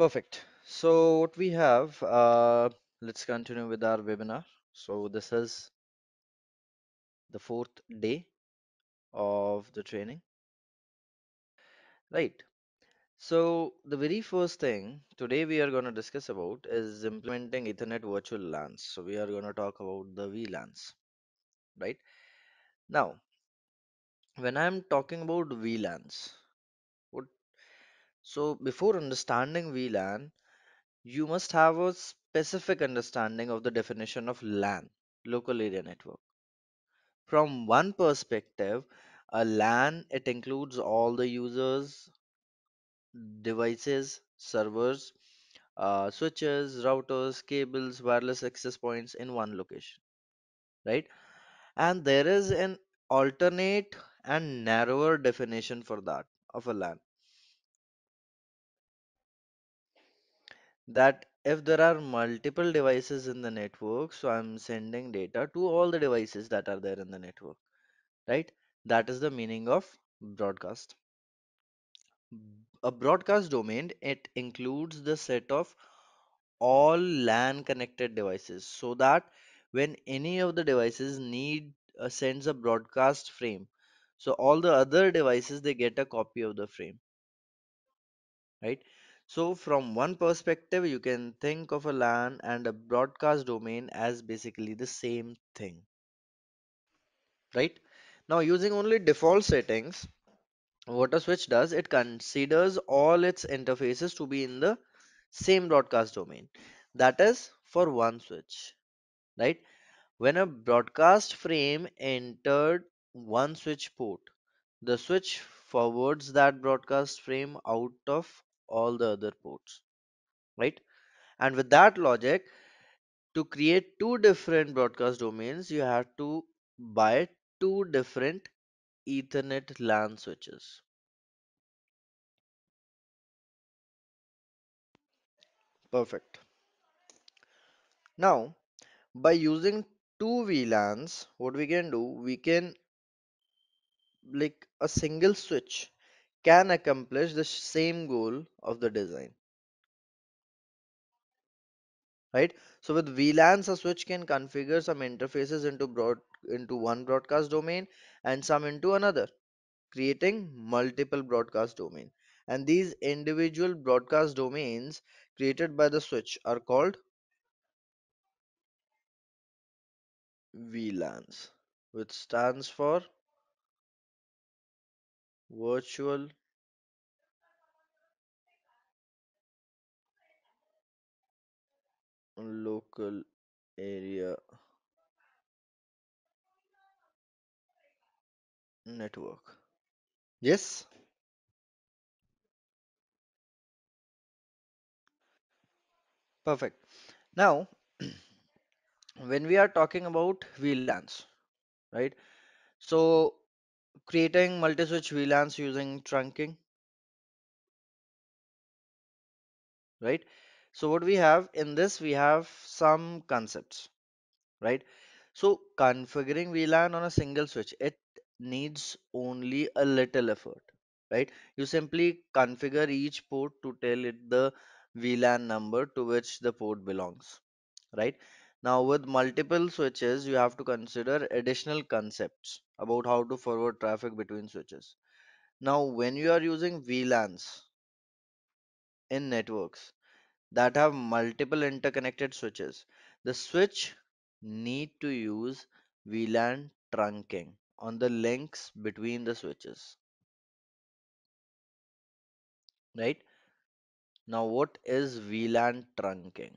Perfect. So what we have, let's continue with our webinar. So this is the fourth day of the training, right? So the very first thing today we are going to discuss about is implementing Ethernet virtual LANs. So we are going to talk about the VLANs, right? Now, when I'm talking about VLANs, so before understanding VLAN, you must have a specific understanding of the definition of LAN, local area network. From one perspective, a LAN, it includes all the users, devices, servers, switches, routers, cables, wireless access points in one location, right? And there is an alternate and narrower definition for that of a LAN, that if there are multiple devices in the network, so I'm sending data to all the devices that are there in the network, right? That is the meaning of broadcast. A broadcast domain, it includes the set of all LAN connected devices, so that when any of the devices sends a broadcast frame, so all the other devices, they get a copy of the frame, right? So from one perspective, you can think of a LAN and a broadcast domain as basically the same thing, right? Now, using only default settings, what a switch does, it considers all its interfaces to be in the same broadcast domain. That is for one switch, right? When a broadcast frame entered one switch port, the switch forwards that broadcast frame out of all the other ports, right? And with that logic, to create two different broadcast domains, you have to buy two different Ethernet LAN switches. Perfect. Now, by using two VLANs, what we can do, we can, like, a single switch can accomplish the same goal of the design, right? So with VLANs, a switch can configure some interfaces into one broadcast domain and some into another, creating multiple broadcast domain. And these individual broadcast domains created by the switch are called VLANs, which stands for virtual local area network. Yes. Perfect. Now, when we are talking about VLANs, right? So creating multi-switch VLANs using trunking, right? So what we have in this, we have some concepts, right? So configuring VLAN on a single switch, it needs only a little effort, right? You simply configure each port to tell it the VLAN number to which the port belongs, right? Now with multiple switches, you have to consider additional concepts about how to forward traffic between switches. Now when you are using VLANs in networks that have multiple interconnected switches, the switch need to use VLAN trunking on the links between the switches, right? Now what is VLAN trunking?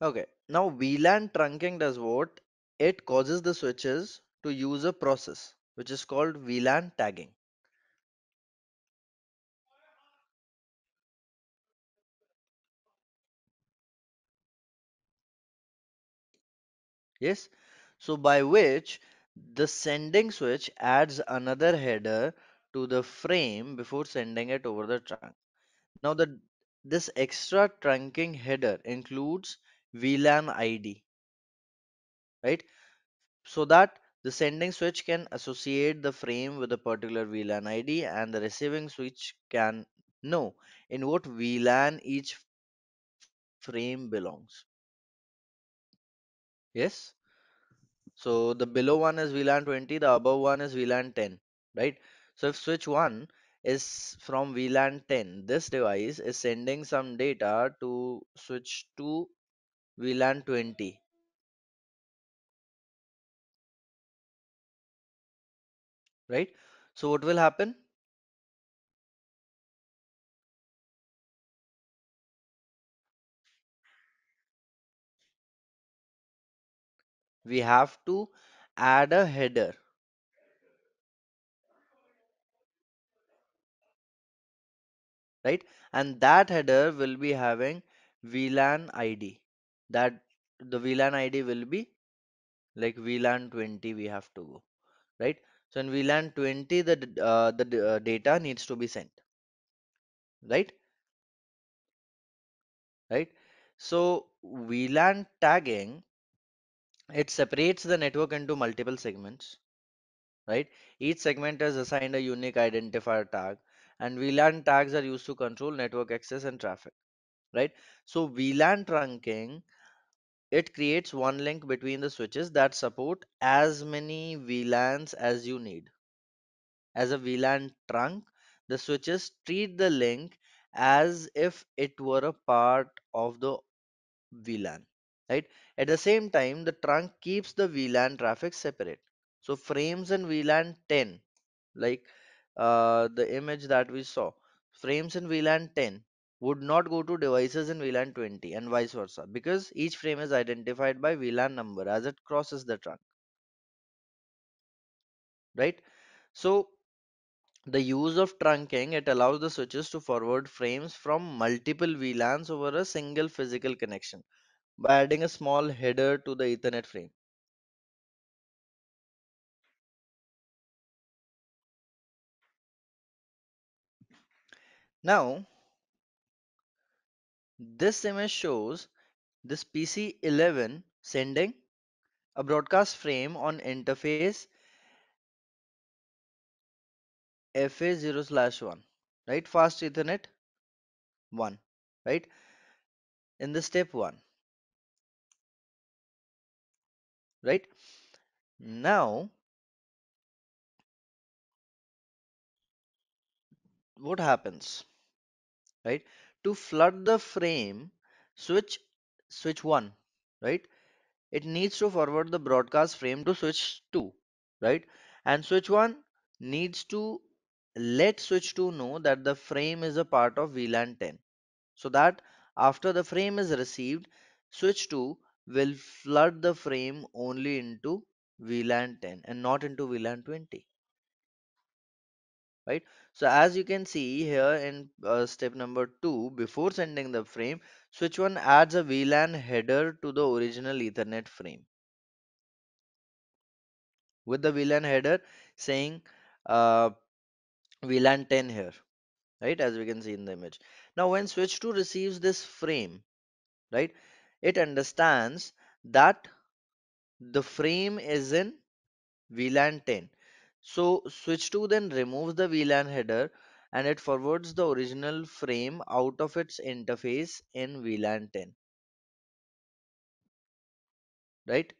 Okay, now VLAN trunking does what? It causes the switches to use a process which is called VLAN tagging. Yes, so by which the sending switch adds another header to the frame before sending it over the trunk. Now this extra trunking header includes VLAN ID, right? So that the sending switch can associate the frame with a particular VLAN ID and the receiving switch can know in what VLAN each frame belongs. Yes. So the below one is VLAN 20, the above one is VLAN 10, right? So if switch 1 is from VLAN 10, this device is sending some data to switch 2 VLAN 20. Right? So what will happen? We have to add a header. Right? And that header will be having VLAN ID. That the VLAN ID will be like VLAN 20 we have to go. Right? So in VLAN 20 the data needs to be sent. Right? Right? So VLAN tagging, it separates the network into multiple segments, right? Each segment is assigned a unique identifier tag, and VLAN tags are used to control network access and traffic, right? So VLAN trunking, it creates one link between the switches that support as many VLANs as you need. As a VLAN trunk, the switches treat the link as if it were a part of the VLAN. Right? At the same time, the trunk keeps the VLAN traffic separate. So frames in VLAN 10, like the image that we saw, frames in VLAN 10 would not go to devices in VLAN 20 and vice versa, because each frame is identified by VLAN number as it crosses the trunk. Right? So the use of trunking, it allows the switches to forward frames from multiple VLANs over a single physical connection, by adding a small header to the Ethernet frame. Now, this image shows this PC11 sending a broadcast frame on interface FA0/1, right? Fast Ethernet 1, right? In the step 1. Right now, what happens? Right, to flood the frame, switch 1, right? It needs to forward the broadcast frame to switch 2, right? And switch 1 needs to let switch 2 know that the frame is a part of VLAN 10, so that after the frame is received, switch 2 will flood the frame only into VLAN 10 and not into VLAN 20, right? So as you can see here in step number 2, before sending the frame, switch 1 adds a VLAN header to the original Ethernet frame, with the VLAN header saying VLAN 10 here, right? As we can see in the image. Now when switch 2 receives this frame, right, it understands that the frame is in VLAN 10. So switch 2 then removes the VLAN header and it forwards the original frame out of its interface in VLAN 10. Right?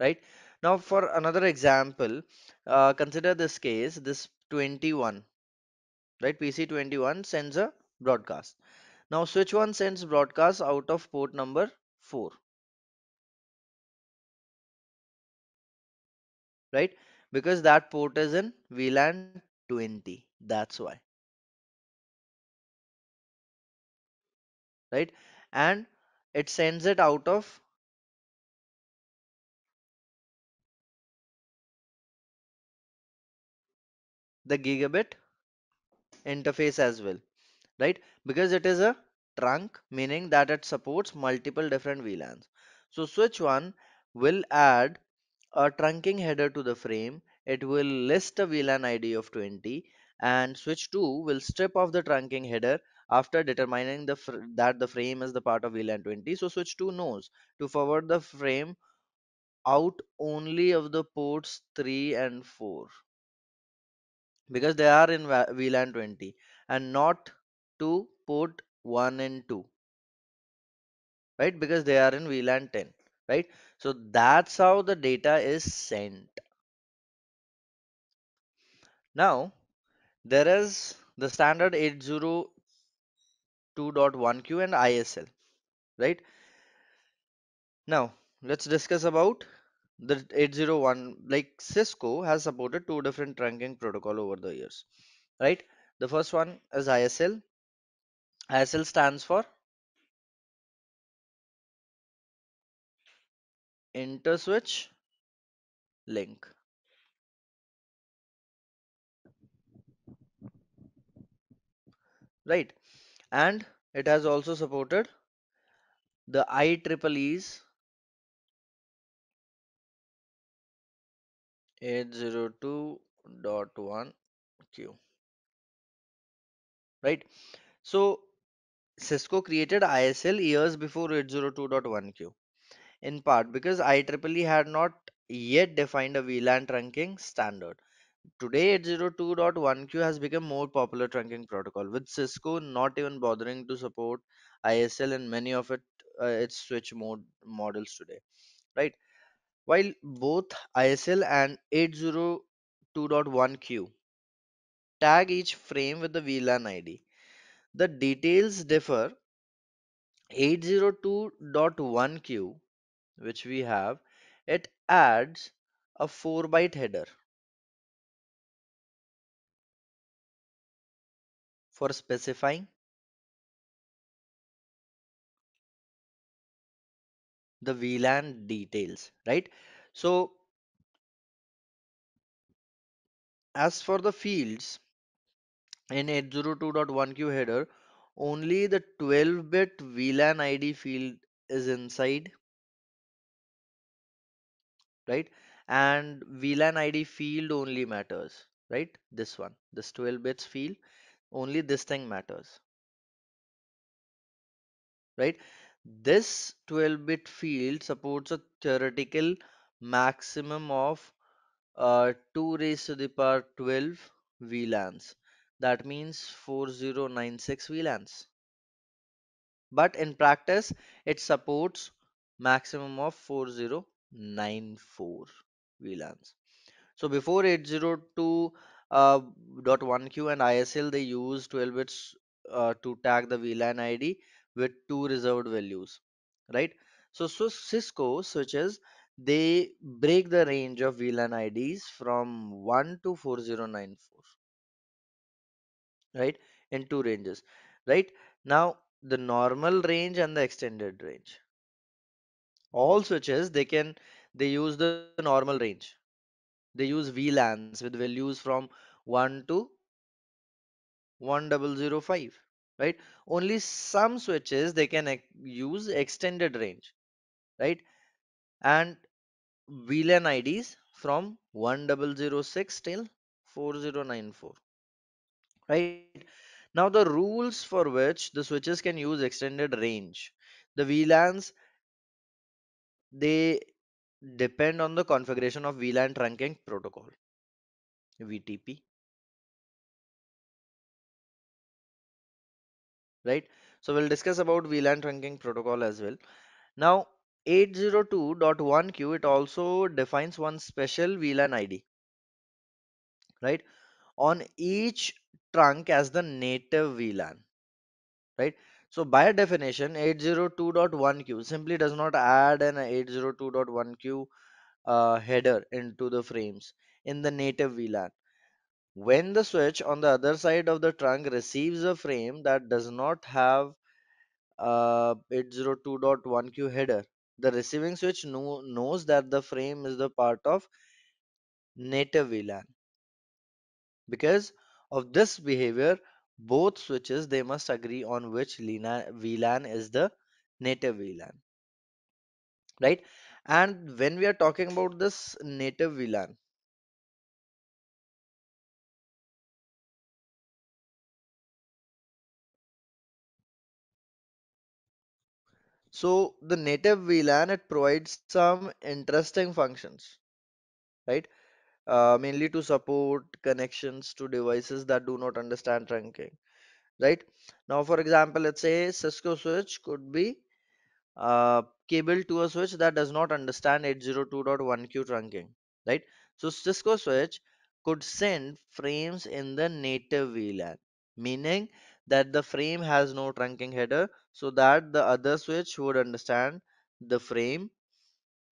Right? Now for another example, consider this case, this 21, right? PC21 sends a broadcast. Now switch 1 sends broadcast out of port number 4, right? Because that port is in VLAN 20, that's why, right? And it sends it out of the gigabit interface as well. Right, because it is a trunk, meaning that it supports multiple different VLANs. So switch 1 will add a trunking header to the frame. it will list a VLAN ID of 20, and switch 2 will strip off the trunking header after determining that the frame is the part of VLAN 20. So switch 2 knows to forward the frame out only of the ports 3 and 4 because they are in VLAN 20 and not to port 1 and 2, right? Because they are in VLAN 10, right? So that's how the data is sent. Now there is the standard 802.1Q and ISL, right? Now let's discuss about the 801. Like Cisco has supported two different trunking protocol over the years, right? The first one is ISL. ISL stands for Interswitch Link. Right, and it has also supported the IEEE's 802.1Q. Right, so Cisco created ISL years before 802.1Q, in part because IEEE had not yet defined a VLAN trunking standard. Today 802.1Q has become more popular trunking protocol, with Cisco not even bothering to support ISL in many of its switch mode models today, right? While both ISL and 802.1Q tag each frame with the VLAN ID, the details differ. 802.1Q, which we have, it adds a 4-byte header for specifying the VLAN details, right? So as for the fields in 802.1Q header, only the 12-bit VLAN ID field is inside, right? And VLAN ID field only matters, right? This one, this 12 bits field, only this thing matters, right? This 12-bit field supports a theoretical maximum of 2 raised to the power 12 VLANs. That means 4096 VLANs. But in practice, it supports maximum of 4094 VLANs. So before 802.1Q and ISL, they use 12 bits to tag the VLAN ID with 2 reserved values, right? So Cisco switches, they break the range of VLAN IDs from 1 to 4094, right, in 2 ranges, right? Now the normal range and the extended range. All switches, they use the normal range. They use VLANs with values from 1 to 1005, right? Only some switches, they can use extended range, right? And VLAN IDs from 1006 till 4094, right? Now the rules for which the switches can use extended range, the VLANs, they depend on the configuration of VLAN trunking protocol, VTP, right? So we'll discuss about VLAN trunking protocol as well. Now 802.1Q, it also defines one special VLAN ID, right, on each trunk as the native VLAN, right? So by definition, 802.1Q simply does not add an 802.1Q header into the frames in the native VLAN. When the switch on the other side of the trunk receives a frame that does not have 802.1Q header, the receiving switch knows that the frame is the part of native VLAN. Because of this behavior, both switches, they must agree on which VLAN is the native VLAN, right? And when we are talking about this native VLAN, So the native VLAN, it provides some interesting functions, right? Mainly to support connections to devices that do not understand trunking, right? Now, for example, let's say Cisco switch could be cable to a switch that does not understand 802.1Q trunking, right? So Cisco switch could send frames in the native VLAN, meaning that the frame has no trunking header, so that the other switch would understand the frame.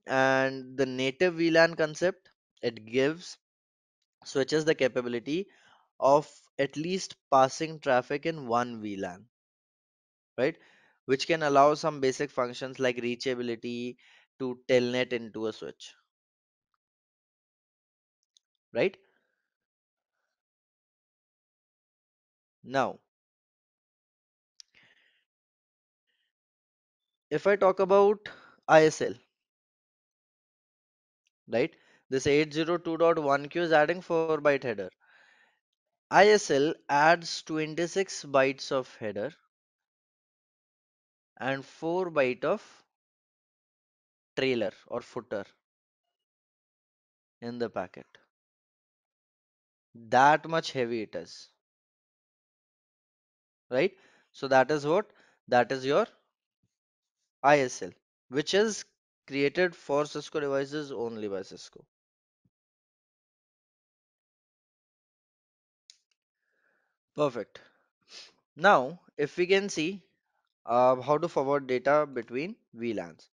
And the native VLAN concept, it gives switches the capability of at least passing traffic in one VLAN, right? Which can allow some basic functions like reachability to telnet into a switch, right? Now, if I talk about ISL, right? This 802.1Q is adding 4-byte header. ISL adds 26 bytes of header and 4-byte of trailer or footer in the packet. That much heavy it is, right? So that is what? That is your ISL, which is created for Cisco devices only by Cisco. Perfect. Now, if we can see how to forward data between VLANs.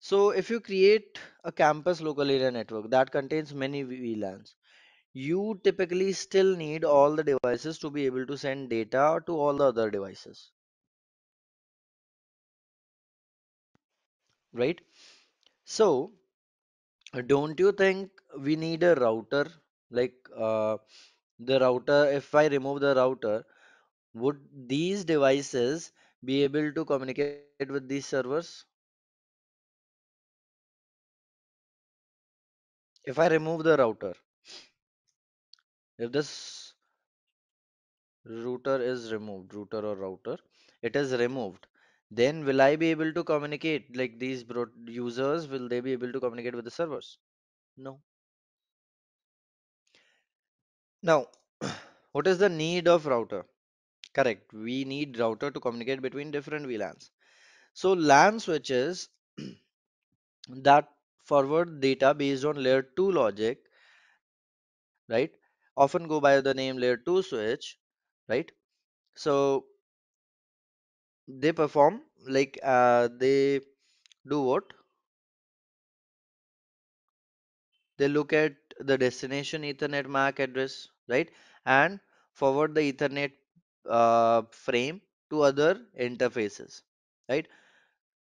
So if you create a campus local area network that contains many VLANs, you typically still need all the devices to be able to send data to all the other devices, right? So don't you think we need a router? Like the router, if I remove the router, would these devices be able to communicate with these servers? If I remove the router, if this router is removed, router or router, it is removed, then will I be able to communicate, like these users, will they be able to communicate with the servers? No. Now, what is the need of router? Correct, we need router to communicate between different VLANs. So LAN switches that forward data based on layer 2 logic, right, often go by the name layer 2 switch, right? So they perform like they do what? They look at the destination Ethernet MAC address, right, and forward the Ethernet frame to other interfaces, right?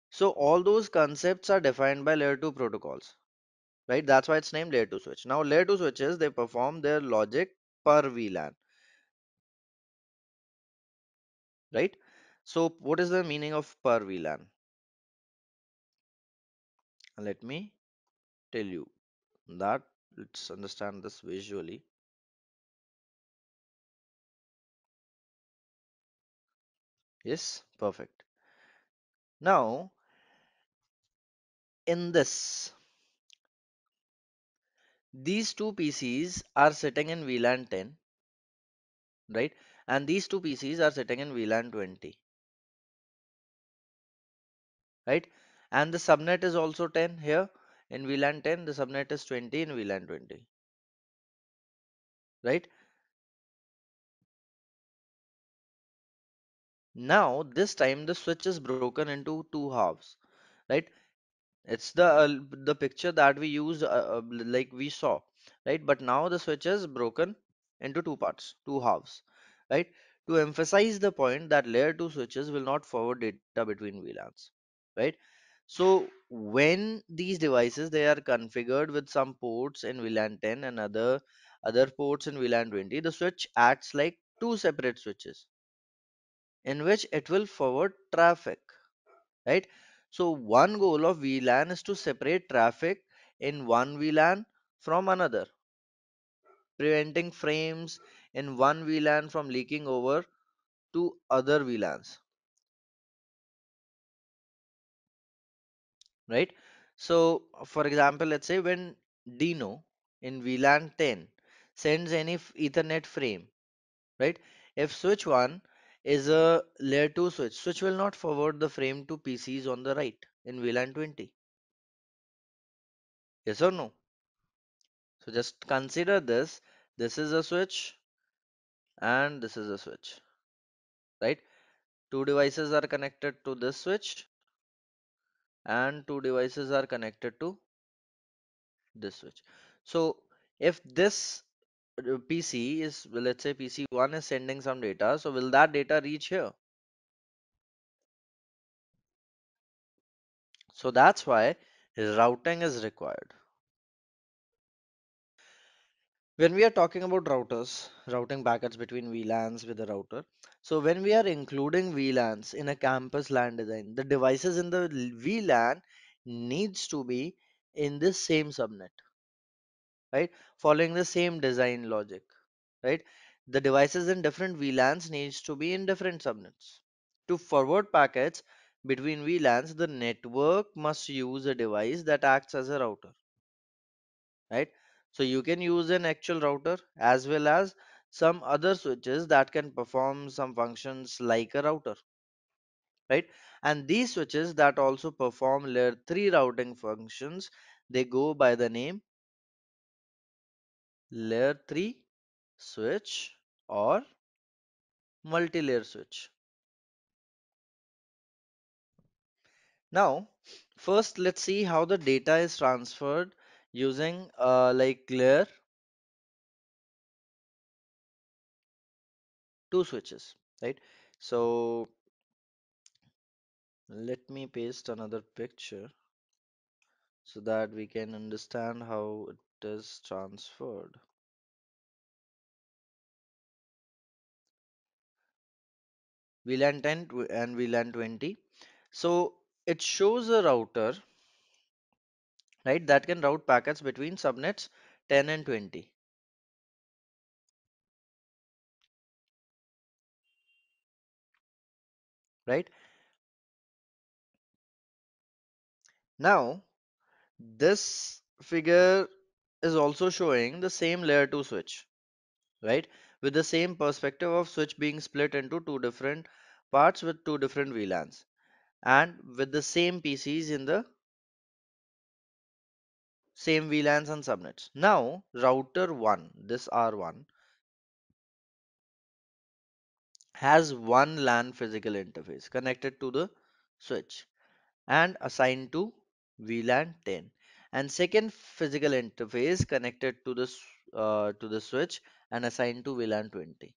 So all those concepts are defined by layer 2 protocols, right? That's why it's named layer 2 switch. Now layer 2 switches, they perform their logic per VLAN, right? So what is the meaning of per VLAN? Let me tell you that. Let's understand this visually. Yes, perfect. Now, in this, these two PCs are sitting in VLAN 10, right? And these two PCs are sitting in VLAN 20, right? And the subnet is also 10 here in VLAN 10, the subnet is 20 in VLAN 20, right? Now this time the switch is broken into two halves, right? It's the picture that we used, like we saw, right? But now the switch is broken into two parts, two halves, right? To emphasize the point that layer 2 switches will not forward data between VLANs, right? So when these devices, they are configured with some ports in VLAN 10 and other ports in VLAN 20, the switch acts like two separate switches, in which it will forward traffic, right? So one goal of VLAN is to separate traffic in one VLAN from another, preventing frames in one VLAN from leaking over to other VLANs, right? So for example, let's say when Dino in VLAN 10 sends any Ethernet frame, right? If switch 1 is a layer 2 switch, switch will not forward the frame to PCs on the right in VLAN 20. Yes or no? So just consider this. This is a switch and this is a switch, right? Two devices are connected to this switch and two devices are connected to this switch. So if this PC is, let's say PC1 is sending some data, so will that data reach here? So that's why routing is required. When we are talking about routers, routing packets between VLANs with a router, so when we are including VLANs in a campus LAN design, the devices in the VLAN needs to be in the same subnet, right? Following the same design logic, right? The devices in different VLANs needs to be in different subnets. To forward packets between VLANs, the network must use a device that acts as a router, right? So you can use an actual router as well as some other switches that can perform some functions like a router, right? And these switches that also perform layer 3 routing functions, they go by the name layer 3 switch or multi-layer switch. Now, first let's see how the data is transferred using like layer 2 switches, right? So let me paste another picture so that we can understand how it is transferred. VLAN 10 and VLAN 20. So it shows a router, right, that can route packets between subnets 10 and 20. Right? Now, this figure is also showing the same layer 2 switch, right? With the same perspective of switch being split into two different parts with two different VLANs and with the same PCs in the same VLANs and subnets. Now router 1, this R1, has one LAN physical interface connected to the switch and assigned to VLAN 10, and second physical interface connected to the switch and assigned to VLAN 20,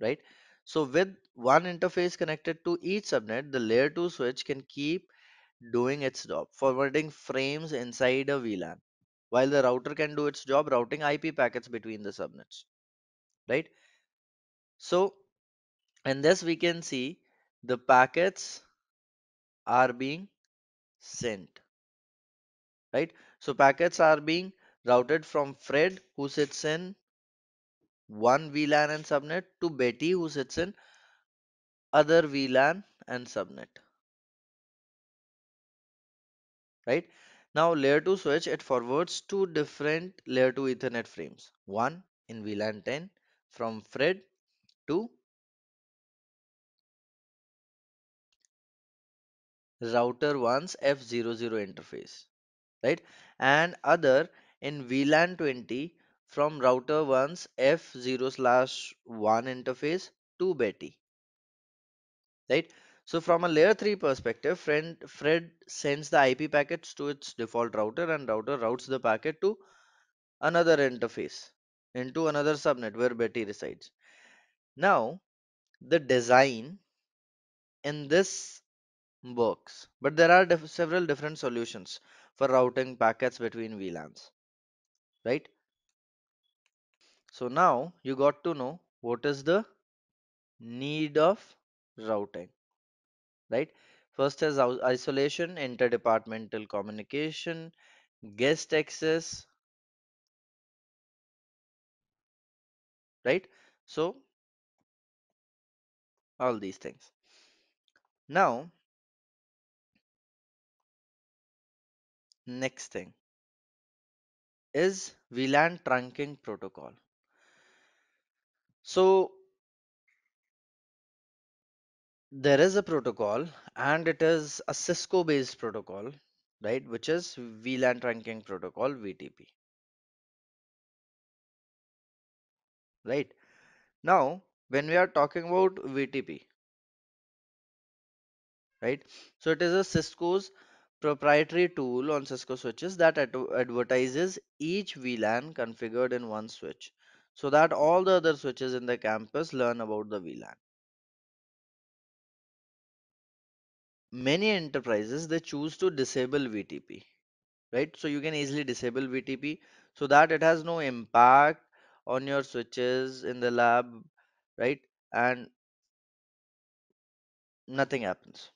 right? So with one interface connected to each subnet, the layer 2 switch can keep doing its job, forwarding frames inside a VLAN, while the router can do its job routing IP packets between the subnets, right? So in this we can see the packets are being sent, right? So packets are being routed from Fred, who sits in one VLAN and subnet, to Betty, who sits in other VLAN and subnet. Right? Now layer 2 switch, it forwards two different layer 2 Ethernet frames, one in VLAN 10 from Fred to router 1's F00 interface, right, and other in VLAN 20 from router 1's F0/1 interface to Betty, right? So from a layer 3 perspective, Fred sends the IP packets to its default router and router routes the packet to another interface into another subnet where Betty resides. Now the design in this works, but there are several different solutions for routing packets between VLANs, right? So now you got to know what is the need of routing. Right, first is isolation, interdepartmental communication, guest access, right? So all these things. Now Next thing is VLAN trunking protocol. So there is a protocol and it is a Cisco based protocol, right, which is VLAN trunking protocol, VTP. Right. Now, when we are talking about VTP, right, so it is a Cisco's proprietary tool on Cisco switches that advertises each VLAN configured in one switch so that all the other switches in the campus learn about the VLAN. Many enterprises, they choose to disable VTP, right? So you can easily disable VTP so that it has no impact on your switches in the lab, right? And nothing happens,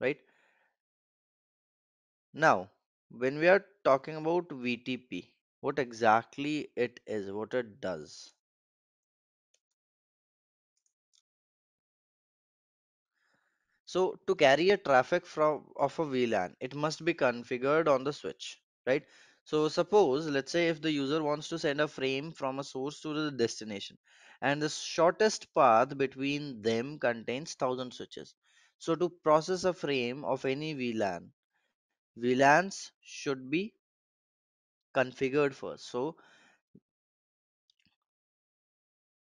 right? Now, when we are talking about VTP, what exactly it is, what it does. So to carry a traffic from off a VLAN, it must be configured on the switch, right? So suppose, let's say if the user wants to send a frame from a source to the destination and the shortest path between them contains 1000 switches. So to process a frame of any VLAN, VLANs should be configured first. So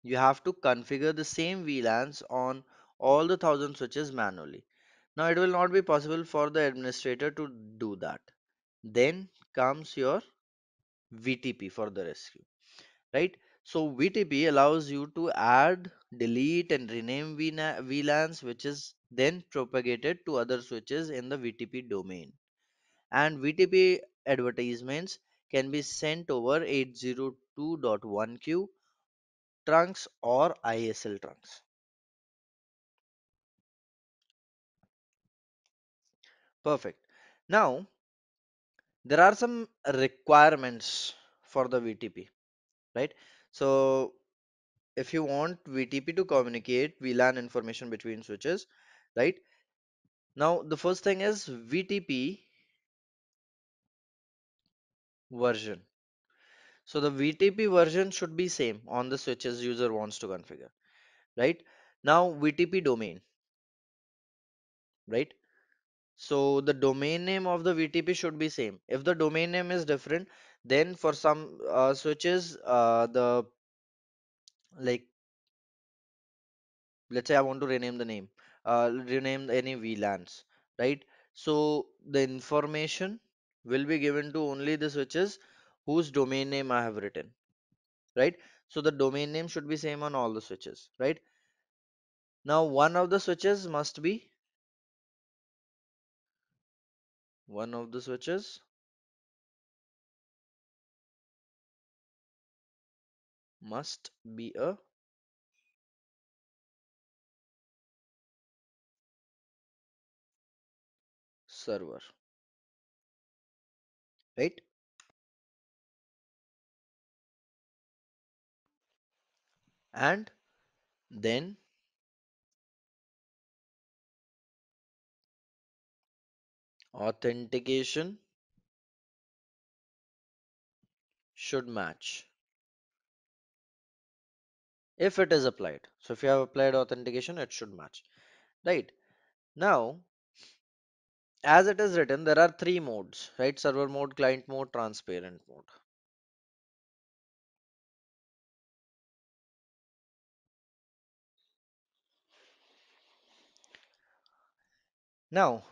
you have to configure the same VLANs on all the 1000 switches manually. Now it will not be possible for the administrator to do that. Then comes your VTP for the rescue, right? So VTP allows you to add, delete and rename VLANs, which is then propagated to other switches in the VTP domain. And VTP advertisements can be sent over 802.1Q trunks or ISL trunks. Perfect. Now, there are some requirements for the VTP, right? So if you want VTP to communicate VLAN information between switches, right? Now, the first thing is VTP version. So the VTP version should be same on the switches user wants to configure, right? Now, VTP domain, right? So the domain name of the VTP should be same. If the domain name is different, then for some switches, let's say I want to rename the name, rename any VLANs, right? So the information will be given to only the switches whose domain name I have written, right? So the domain name should be same on all the switches, right? Now one of the switches must be a server, right? And then authentication should match if it is applied. So if you have applied authentication, it should match, right? Now, as it is written, there are three modes, right? Server mode, client mode, transparent mode. Now,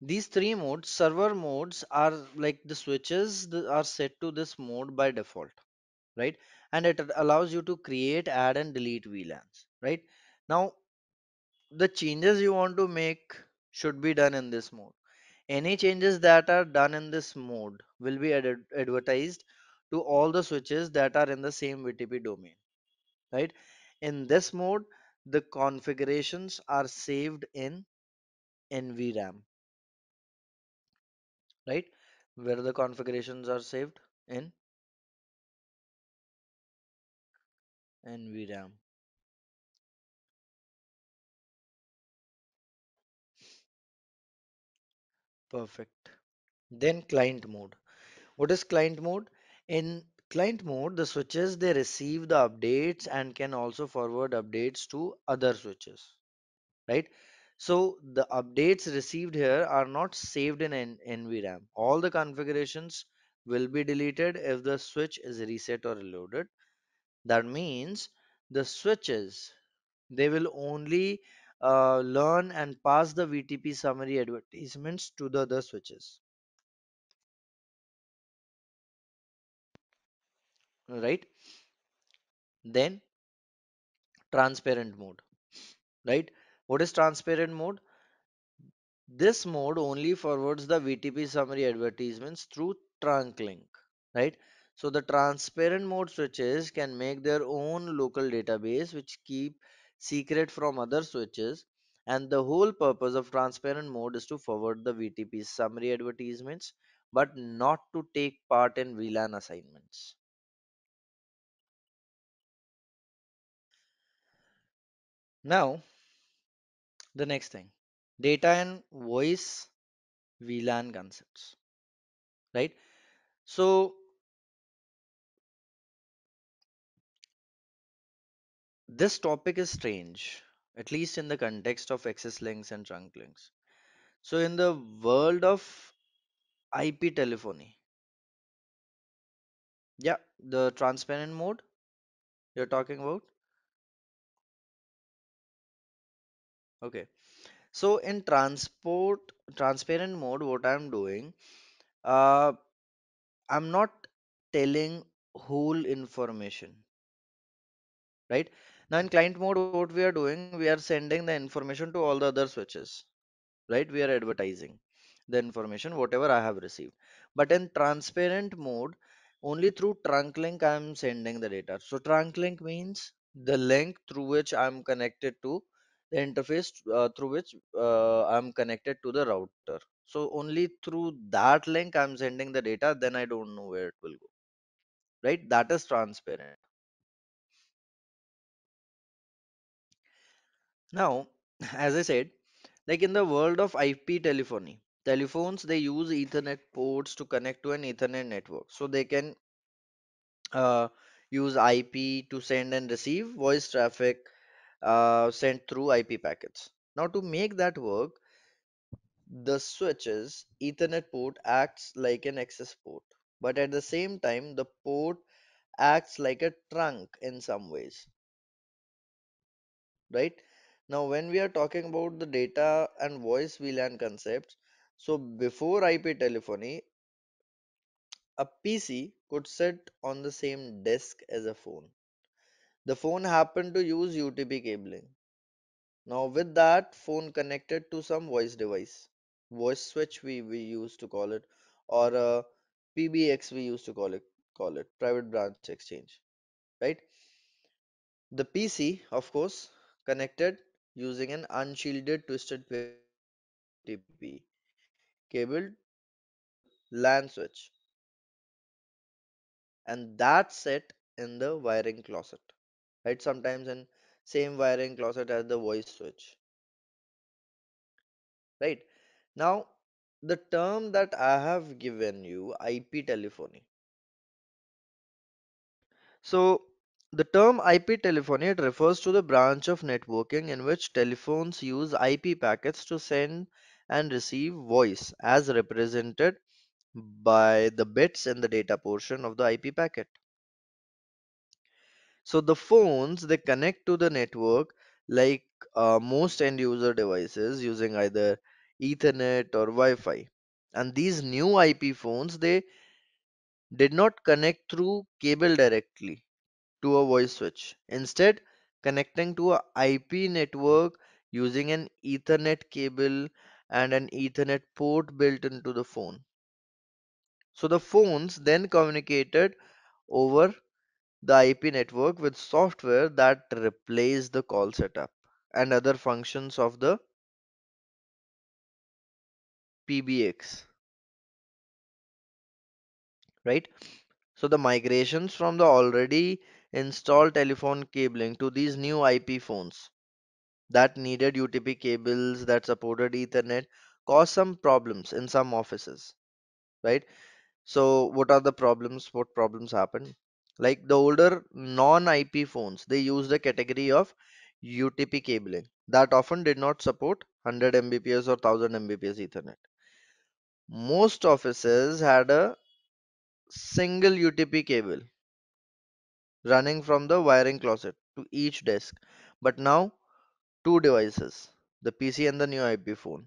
these three modes, server modes are like the switches are set to this mode by default, right? And it allows you to create, add and delete VLANs, right? Now, the changes you want to make should be done in this mode. Any changes that are done in this mode will be advertised to all the switches that are in the same VTP domain, right? In this mode, the configurations are saved in NVRAM. Right, where the configurations are saved in NVRAM. Perfect. Then client mode. What is client mode? In client mode, the switches, they receive the updates and can also forward updates to other switches, right? So the updates received here are not saved in NVRAM. All the configurations will be deleted if the switch is reset or reloaded. That means the switches, they will only learn and pass the VTP summary advertisements to the other switches, right? Then transparent mode, right? What is transparent mode? This mode only forwards the VTP summary advertisements through trunk link, right? So the transparent mode switches can make their own local database which keep secret from other switches, and the whole purpose of transparent mode is to forward the VTP summary advertisements but not to take part in VLAN assignments. Now the next thing, data and voice VLAN concepts, right? So this topic is strange, at least in the context of access links and trunk links. So in the world of IP telephony, yeah, the transparent mode you're talking about. Okay, so in transparent mode, what I'm doing, I'm not telling whole information, right? Now in client mode, what we are doing, we are sending the information to all the other switches, right? We are advertising the information, whatever I have received. But in transparent mode, only through trunk link I am sending the data. So trunk link means the link through which I am connected to the interface through which I am connected to the router. So only through that link I am sending the data, then I don't know where it will go, right? That is transparent. Now, as I said, like in the world of IP telephony, telephones, they use Ethernet ports to connect to an Ethernet network. So they can use IP to send and receive voice traffic sent through IP packets. Now to make that work, the switch's Ethernet port acts like an access port, but at the same time the port acts like a trunk in some ways, right? Now when we are talking about the data and voice VLAN concepts, so before IP telephony, a PC could sit on the same desk as a phone. The phone happened to use UTP cabling. Now with that, phone connected to some voice device, voice switch we used to call it, or a PBX we used to call it private branch exchange, right? The PC, of course, connected using an unshielded twisted pair UTP cable LAN switch, and that's set in the wiring closet, right? Sometimes in same wiring closet as the voice switch, right? Now the term that I have given you, IP telephony. So the term IP telephony, it refers to the branch of networking in which telephones use IP packets to send and receive voice as represented by the bits in the data portion of the IP packet. So the phones, they connect to the network like most end user devices using either Ethernet or Wi-Fi. And these new IP phones, they did not connect through cable directly to a voice switch. Instead, connecting to an IP network using an Ethernet cable and an Ethernet port built into the phone. So the phones then communicated over the IP network with software that replaced the call setup and other functions of the PBX, right? So the migrations from the already installed telephone cabling to these new IP phones that needed UTP cables that supported Ethernet caused some problems in some offices. right? So what are the problems? What problems happen? Like the older non-IP phones, they used a category of UTP cabling that often did not support 100 Mbps or 1000 Mbps Ethernet. Most offices had a single UTP cable running from the wiring closet to each desk, but now two devices, the PC and the new IP phone,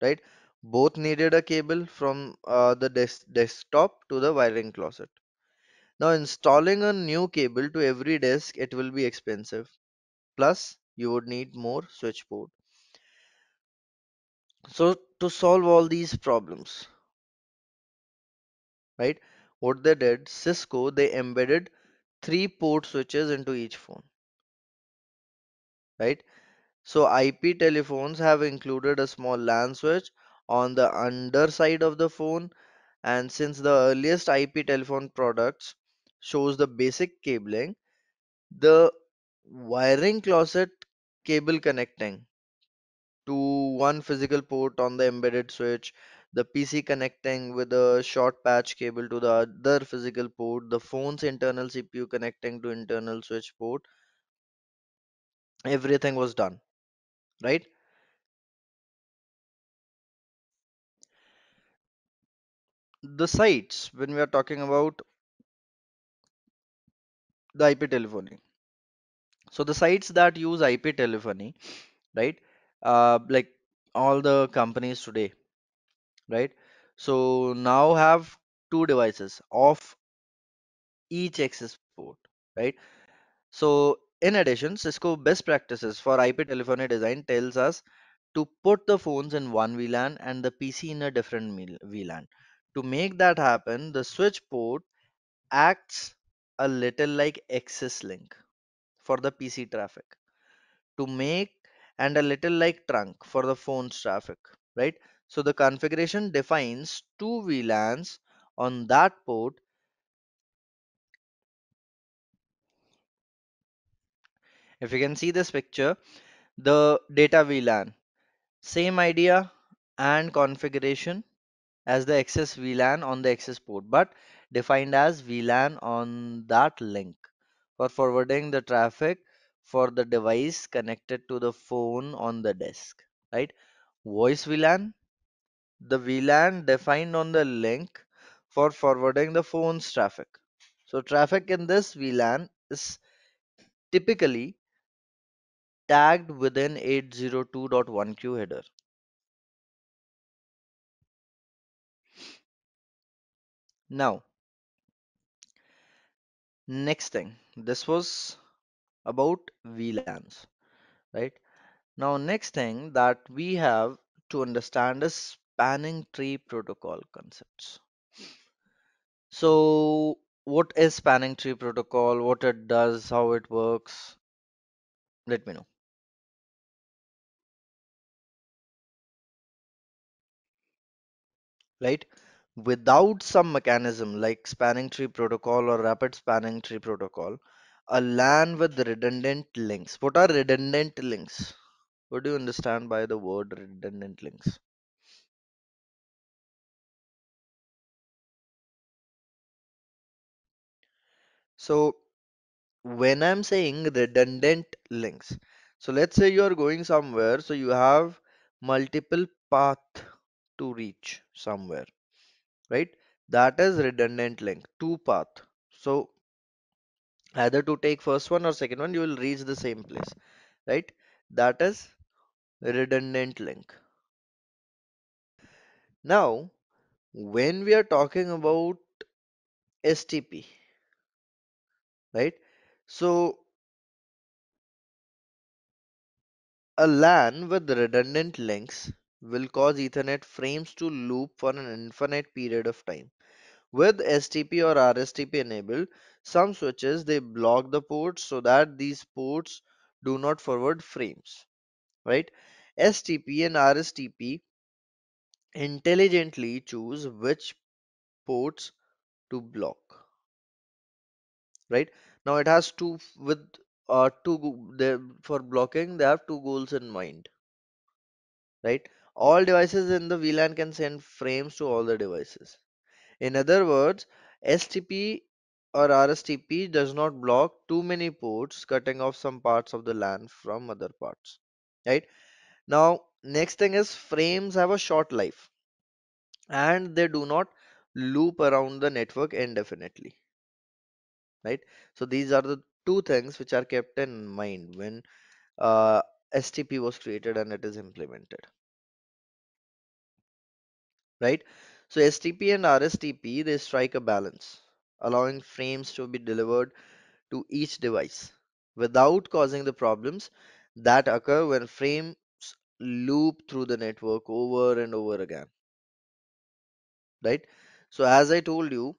right? Both needed a cable from the desktop to the wiring closet. Now installing a new cable to every desk, it will be expensive. Plus you would need more switchboard. So to solve all these problems, right, what they did, Cisco, they embedded 3 port switches into each phone, right? So IP telephones have included a small LAN switch on the underside of the phone, and since the earliest IP telephone products shows the basic cabling, the wiring closet cable connecting to one physical port on the embedded switch, the PC connecting with a short patch cable to the other physical port, the phone's internal CPU connecting to internal switch port, everything was done, right? The sites, when we are talking about the IP telephony, so the sites that use IP telephony, right, like all the companies today, right, so now have two devices of each access port, right? So in addition, Cisco best practices for IP telephony design tells us to put the phones in one VLAN and the PC in a different VLAN. To make that happen, the switch port acts a little like access link for the PC traffic, and a little like trunk for the phone's traffic, right? So the configuration defines two VLANs on that port . If you can see this picture, the data VLAN, same idea and configuration as the access VLAN on the access port, but defined as VLAN on that link for forwarding the traffic for the device connected to the phone on the desk, right? Voice VLAN, the VLAN defined on the link for forwarding the phone's traffic. So traffic in this VLAN is typically tagged within 802.1Q header. Now, next thing, this was about VLANs, right? Now, next thing that we have to understand is spanning tree protocol concepts. So what is spanning tree protocol, what it does, how it works? Let me know. Right? Without some mechanism like spanning tree protocol or rapid spanning tree protocol, a LAN with redundant links. What are redundant links? What do you understand by the word redundant links? So when I'm saying redundant links, so let's say you're going somewhere, so you have multiple paths to reach somewhere, right? That is redundant link, two paths. So either to take first one or second one, you will reach the same place, right? That is redundant link. Now, when we are talking about STP, right? So a LAN with redundant links will cause Ethernet frames to loop for an infinite period of time. With STP or RSTP enabled, some switches, they block the ports so that these ports do not forward frames, right? STP and RSTP intelligently choose which ports to block, right? Now it has two, with for blocking they have two goals in mind, right? All devices in the VLAN can send frames to all the devices. In other words, STP or RSTP does not block too many ports, cutting off some parts of the LAN from other parts, right? Now, next thing is frames have a short life and they do not loop around the network indefinitely, right? So these are the two things which are kept in mind when STP was created and it is implemented, right? So STP and RSTP, they strike a balance, allowing frames to be delivered to each device without causing the problems that occur when frames loop through the network over and over again, right? So as I told you,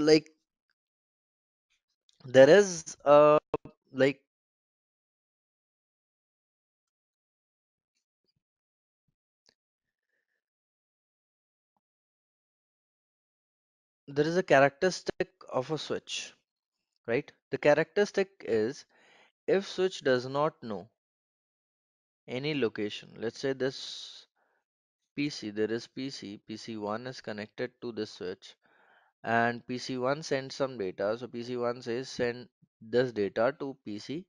like there is a characteristic of a switch, right? The characteristic is, if switch does not know any location, let's say this PC, there is PC, PC1 is connected to this switch and PC1 sends some data. So PC1 says send this data to PC7,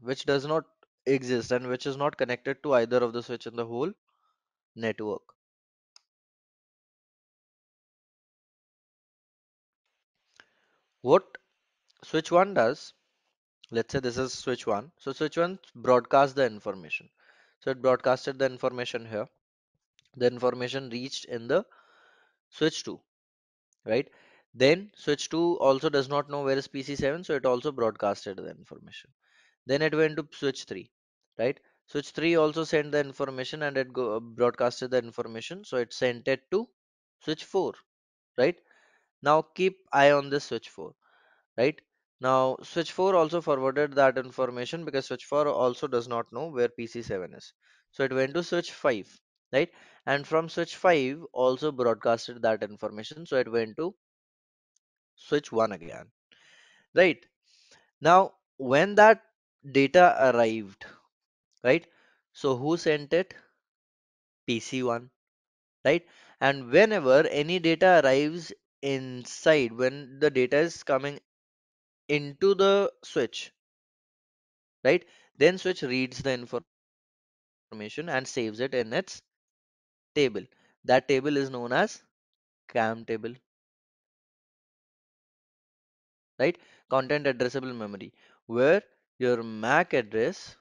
which does not exist and which is not connected to either of the switch in the whole network. What switch 1 does, let's say this is switch 1. So switch 1 broadcasts the information. So it broadcasted the information here. The information reached in the switch 2, right? Then switch 2 also does not know where is PC7. So it also broadcasted the information. Then it went to switch 3, right? Switch 3 also sent the information and it broadcasted the information. So it sent it to switch 4, right? Now keep eye on this switch 4, right? Now switch 4 also forwarded that information because switch 4 also does not know where PC7 is. So it went to switch 5, right? And from switch 5 also broadcasted that information. So it went to switch 1 again, right? Now when that data arrived, right? So who sent it? PC1, right? And whenever any data arrives inside, when the data is coming into the switch, right, then switch reads the information and saves it in its table. That table is known as CAM table, right? Content addressable memory, where your MAC address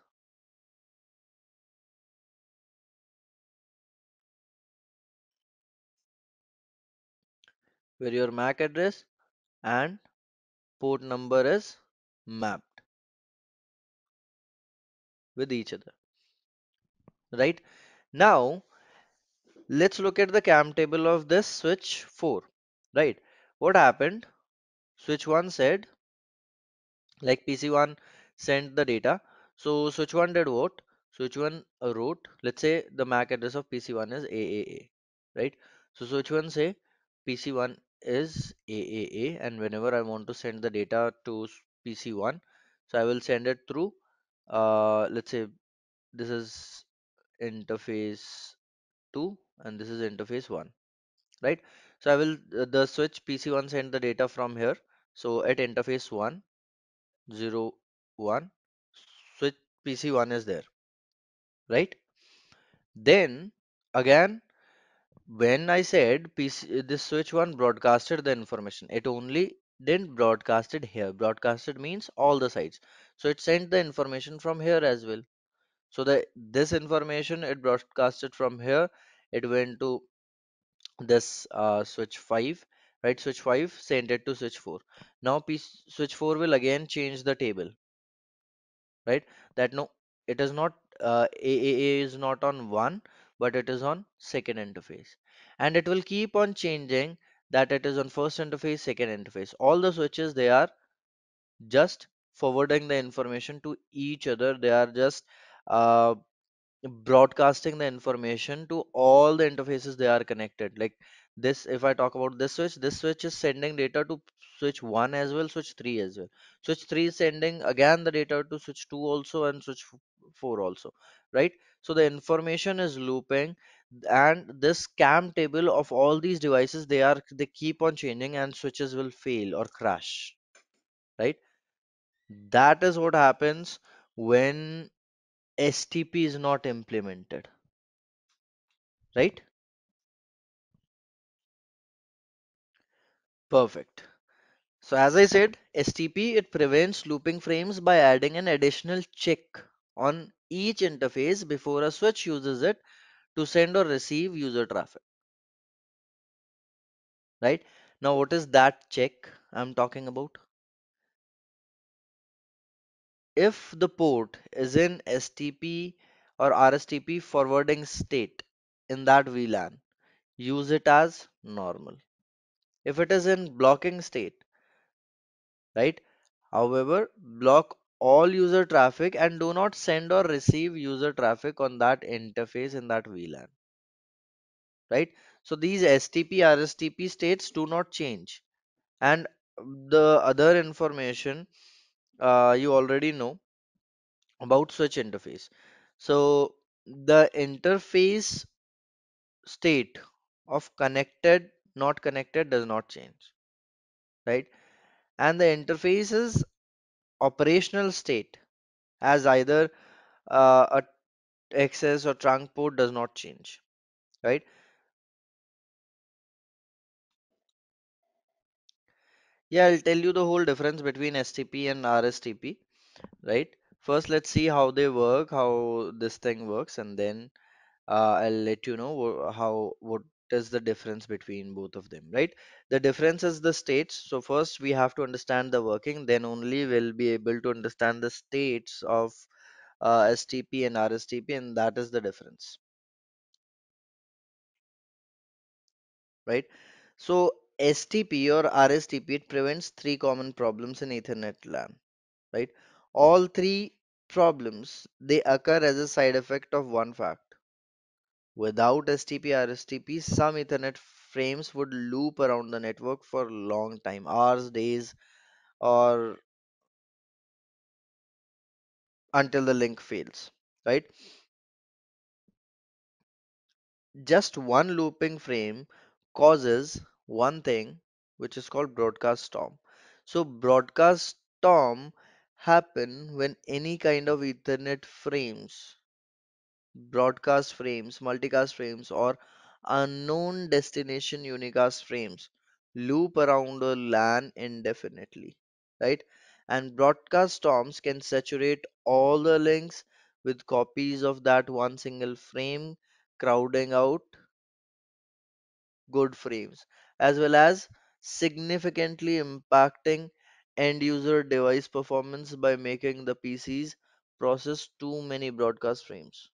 and port number is mapped with each other, right? Now let's look at the CAM table of this switch 4, right? What happened? Switch 1 said, like PC1 sent the data. So switch 1 did what? Switch 1 wrote, let's say the MAC address of PC1 is AAA, right? So switch 1 say PC1 is AAA, and whenever I want to send the data to PC1, so I will send it through let's say this is interface 2 and this is interface 1, right? So I will the switch PC1 send the data from here. So at interface 101 switch PC1 is there, right? Then again, when I said this switch 1 broadcasted the information, it only didn't broadcast it here. Broadcasted means all the sides. So it sent the information from here as well. So this information it broadcasted from here. It went to this switch 5, right? Switch 5 sent it to switch 4. Now switch 4 will again change the table, right? That no, it is not AAA is not on 1, but it is on second interface, and it will keep on changing that it is on first interface, second interface. All the switches, they are just forwarding the information to each other. They are just broadcasting the information to all the interfaces they are connected. Like this, if I talk about this switch is sending data to switch 1 as well, switch 3 as well. Switch 3 is sending again the data to switch 2 also and switch 4 also, right? So the information is looping, and this CAM table of all these devices, they keep on changing, and switches will fail or crash, right? That is what happens when STP is not implemented, right? Perfect. So as I said, STP, it prevents looping frames by adding an additional check on each interface before a switch uses it to send or receive user traffic, right? Now what is that check I'm talking about? If the port is in STP or RSTP forwarding state in that VLAN, use it as normal. If it is in blocking state, right, however, block all user traffic and do not send or receive user traffic on that interface in that VLAN, right? So these STP, RSTP states do not change, and the other information you already know about switch interface. So the interface state of connected, not connected does not change, right? And the interface's operational state as either a access or trunk port does not change, right? Yeah, I'll tell you the whole difference between STP and RSTP, right? First, let's see how they work, how this thing works, and then I'll let you know what is the difference between both of them, right? The difference is the states. So first we have to understand the working, then only we'll be able to understand the states of STP and RSTP, and that is the difference, right? So STP or RSTP, it prevents three common problems in Ethernet LAN, right? All three problems, they occur as a side effect of one fact. Without STP, RSTP, some Ethernet frames would loop around the network for a long time, hours, days, or until the link fails, right? Just one looping frame causes one thing which is called broadcast storm. So broadcast storm happen when any kind of Ethernet frames, broadcast frames, multicast frames, or unknown destination unicast frames loop around a LAN indefinitely, right? And broadcast storms can saturate all the links with copies of that one single frame, crowding out good frames, as well as significantly impacting end user device performance by making the PCs process too many broadcast frames.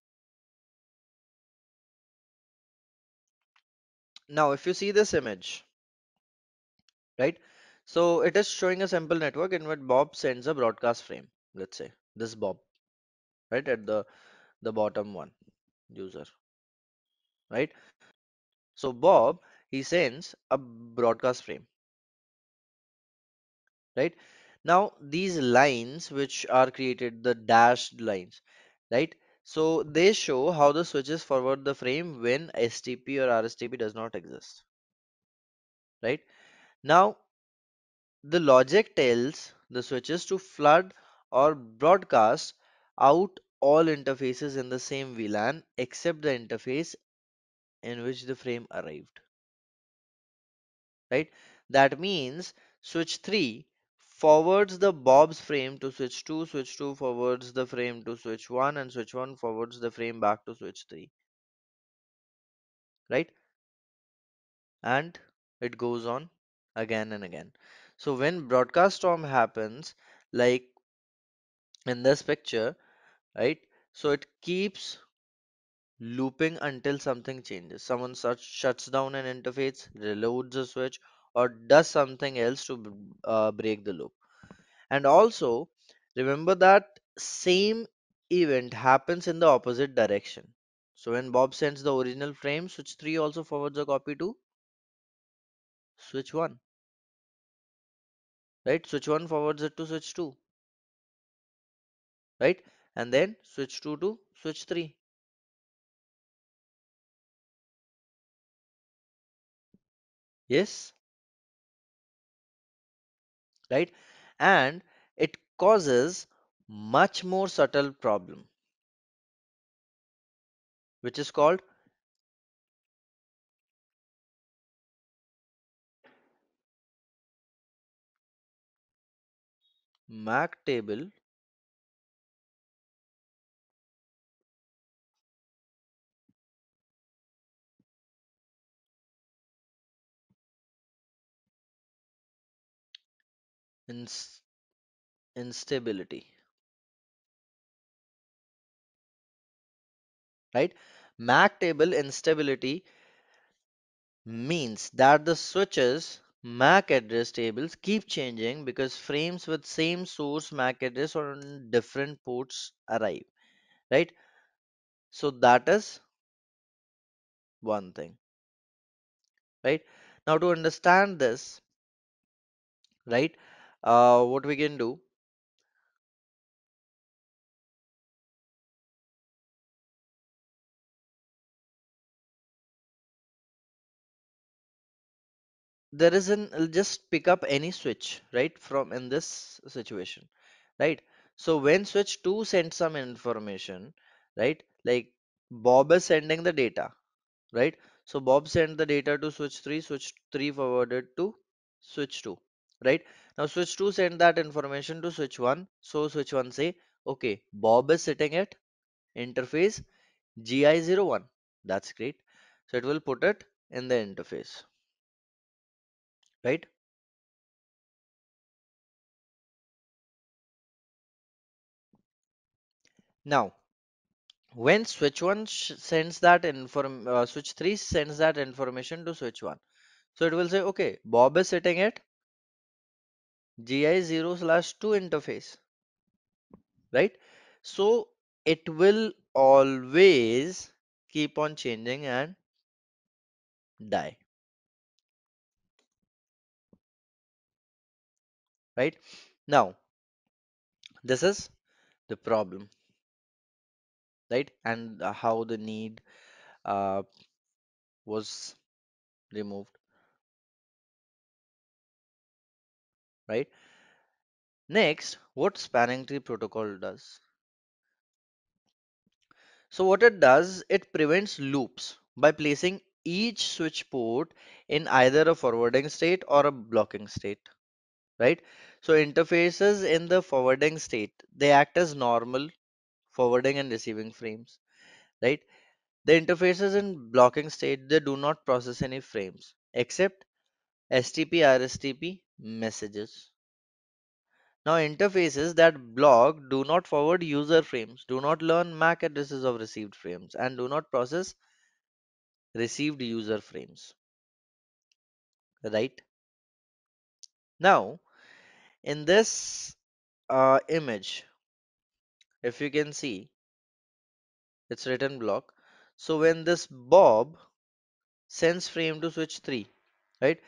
Now if you see this image, right, so it is showing a simple network in which Bob sends a broadcast frame, let's say this Bob, right, at the bottom one user, right? So Bob, he sends a broadcast frame, right? Now these lines which are created, the dashed lines, right, so they show how the switches forward the frame when STP or RSTP does not exist, right? Now the logic tells the switches to flood or broadcast out all interfaces in the same VLAN except the interface in which the frame arrived, right? That means switch 3 forwards the Bob's frame to switch 2, switch 2 forwards the frame to switch 1, and switch 1 forwards the frame back to switch 3, right? And it goes on again and again. So when broadcast storm happens, like in this picture, right, so it keeps looping until something changes. Someone shuts down an interface, reloads a switch, or does something else to break the loop. And also remember that same event happens in the opposite direction. So when Bob sends the original frame, switch 3 also forwards a copy to switch 1, right? Switch 1 forwards it to switch 2, right? and then switch 2 to switch 3. Yes, right? And it causes much more subtle problem, which is called MAC table instability, right? MAC table instability means that the switches MAC address tables keep changing because frames with same source MAC address on different ports arrive, right? So that is one thing, right? Now to understand this, right, what we can do, there is an, just pick up any switch, right, from in this situation, right? So when switch 2 sends some information, right, like Bob is sending the data, right? So Bob sent the data to switch 3, switch 3 forwarded to switch 2, right? Now switch 2 send that information to switch 1. So switch 1 say, okay, Bob is sitting at interface GI01. That's great. So it will put it in the interface, right? Now when switch 1 sends that switch 3 sends that information to switch 1, so it will say, okay, Bob is sitting at GI0/2 interface, right? So it will always keep on changing and die, right? Now this is the problem, right? And how the need was removed, right? Next, what spanning tree protocol does. So what it does, it prevents loops by placing each switch port in either a forwarding state or a blocking state, right? So interfaces in the forwarding state, they act as normal forwarding and receiving frames, right? The interfaces in blocking state, they do not process any frames except STP, RSTP messages. Now interfaces that block do not forward user frames, do not learn MAC addresses of received frames, and do not process received user frames, right? Now in this image, if you can see, it's written block. So when this Bob sends frame to switch 3, right,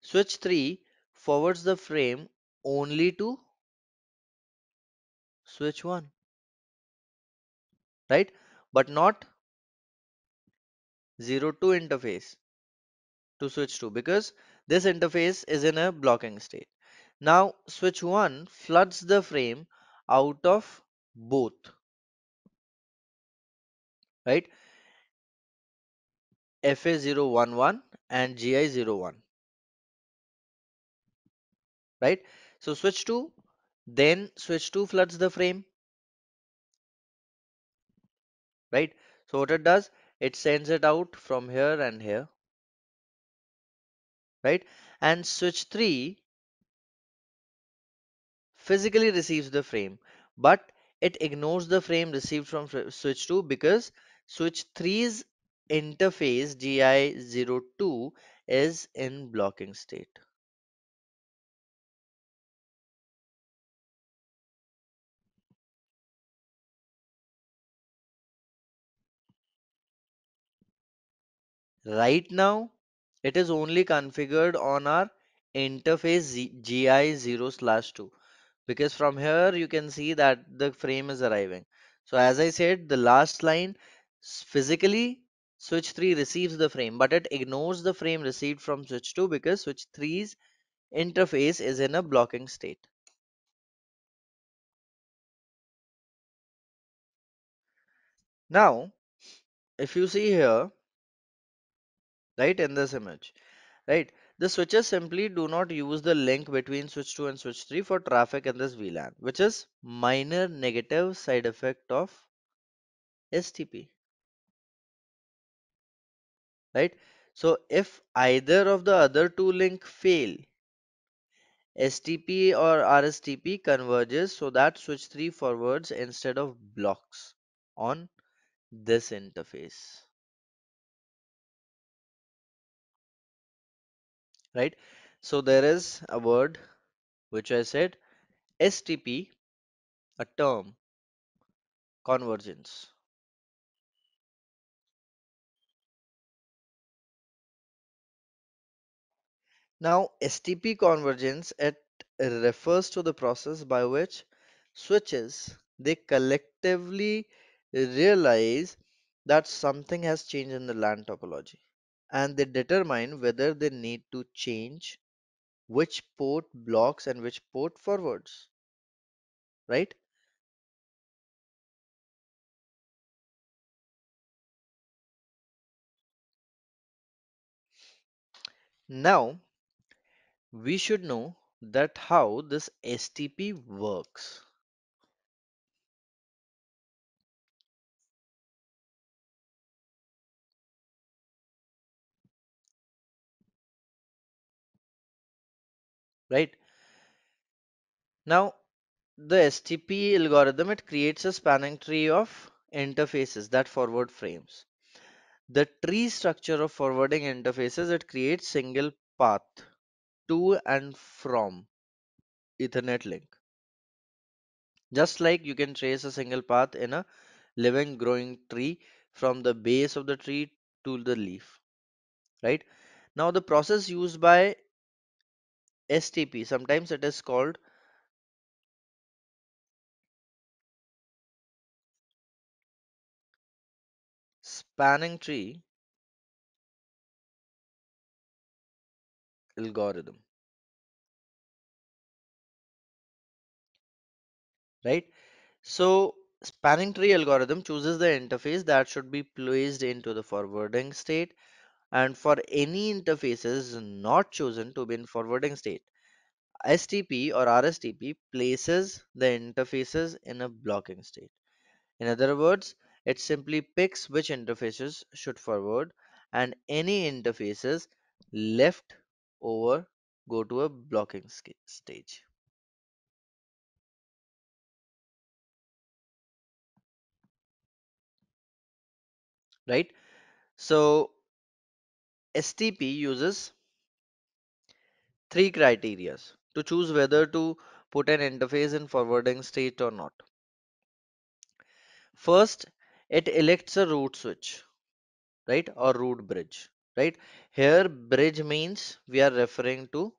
switch 3 forwards the frame only to switch 1, right, but not 02 interface to switch 2, because this interface is in a blocking state. Now switch 1 floods the frame out of both, right, FA011 and GI01, right? So switch 2, then switch 2 floods the frame, right? So what it does, it sends it out from here and here, right? And switch 3 physically receives the frame, but it ignores the frame received from switch 2 because switch 3's interface GI02 is in blocking state, right? Now it is only configured on our interface GI0/2, because from here you can see that the frame is arriving. So as I said, the last line, physically switch 3 receives the frame, but it ignores the frame received from switch 2 because switch 3's interface is in a blocking state. Now, if you see here, right, in this image, right, the switches simply do not use the link between switch 2 and switch 3 for traffic in this VLAN, which is minor negative side effect of STP. Right, so if either of the other two links fail, STP or RSTP converges so that switch 3 forwards instead of blocks on this interface. Right, so there is a word which I said, STP, a term, convergence. Now, STP convergence, it refers to the process by which switches, they collectively realize that something has changed in the LAN topology, and they determine whether they need to change which port blocks and which port forwards, right? Now, we should know that how this STP works. Right? Now, the STP algorithm, it creates a spanning tree of interfaces that forward frames. The tree structure of forwarding interfaces, it creates single path to and from Ethernet link. Just like you can trace a single path in a living, growing tree from the base of the tree to the leaf. Right? Now, the process used by STP, sometimes it is called spanning tree algorithm. Right? So, spanning tree algorithm chooses the interface that should be placed into the forwarding state, and for any interfaces not chosen to be in forwarding state, STP or RSTP places the interfaces in a blocking state. In other words, it simply picks which interfaces should forward, and any interfaces left over go to a blocking stage. Right? So, STP uses 3 criteria to choose whether to put an interface in forwarding state or not. First, it elects a route switch, right, or route bridge, right? Here, bridge means we are referring to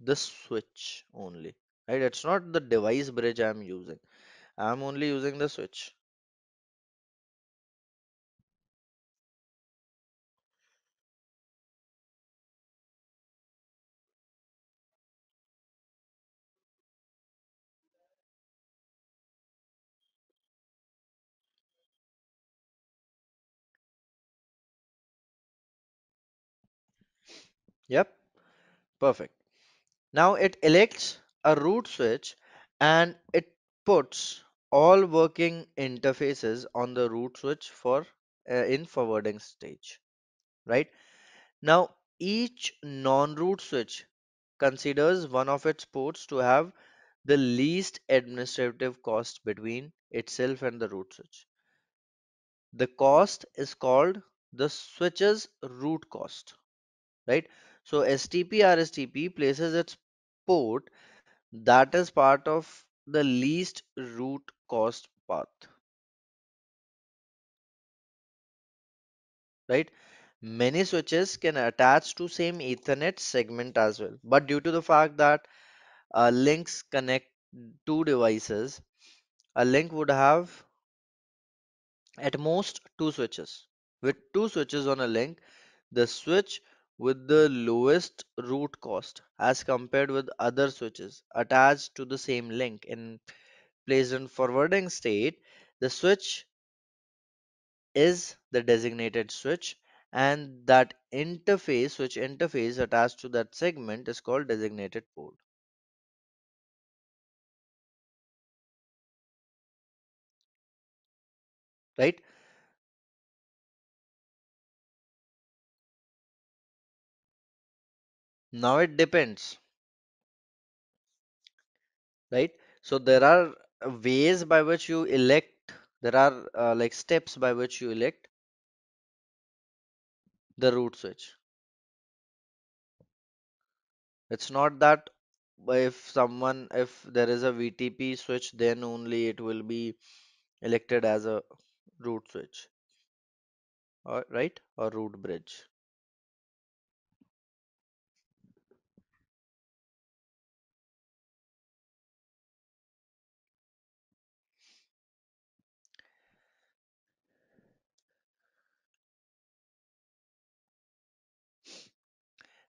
the switch only, right? It's not the device bridge I'm using. I'm only using the switch. Yep, perfect. Now it elects a route switch and it puts all working interfaces on the route switch for in forwarding stage. Right? Now each non-route switch considers one of its ports to have the least administrative cost between itself and the route switch. The cost is called the switch's route cost. Right? So STP RSTP places its port that is part of the least route cost path. Right? Many switches can attach to same Ethernet segment as well, but due to the fact that links connect 2 devices, a link would have at most two switches. With two switches on a link, the switch with the lowest root cost as compared with other switches attached to the same link in place and forwarding state, the switch is the designated switch, and that interface, switch interface attached to that segment, is called designated port. Right? Now it depends, right? So there are ways by which you elect, there are like steps by which you elect the root switch. It's not that if there is a VTP switch, then only it will be elected as a root switch, or right, or root bridge.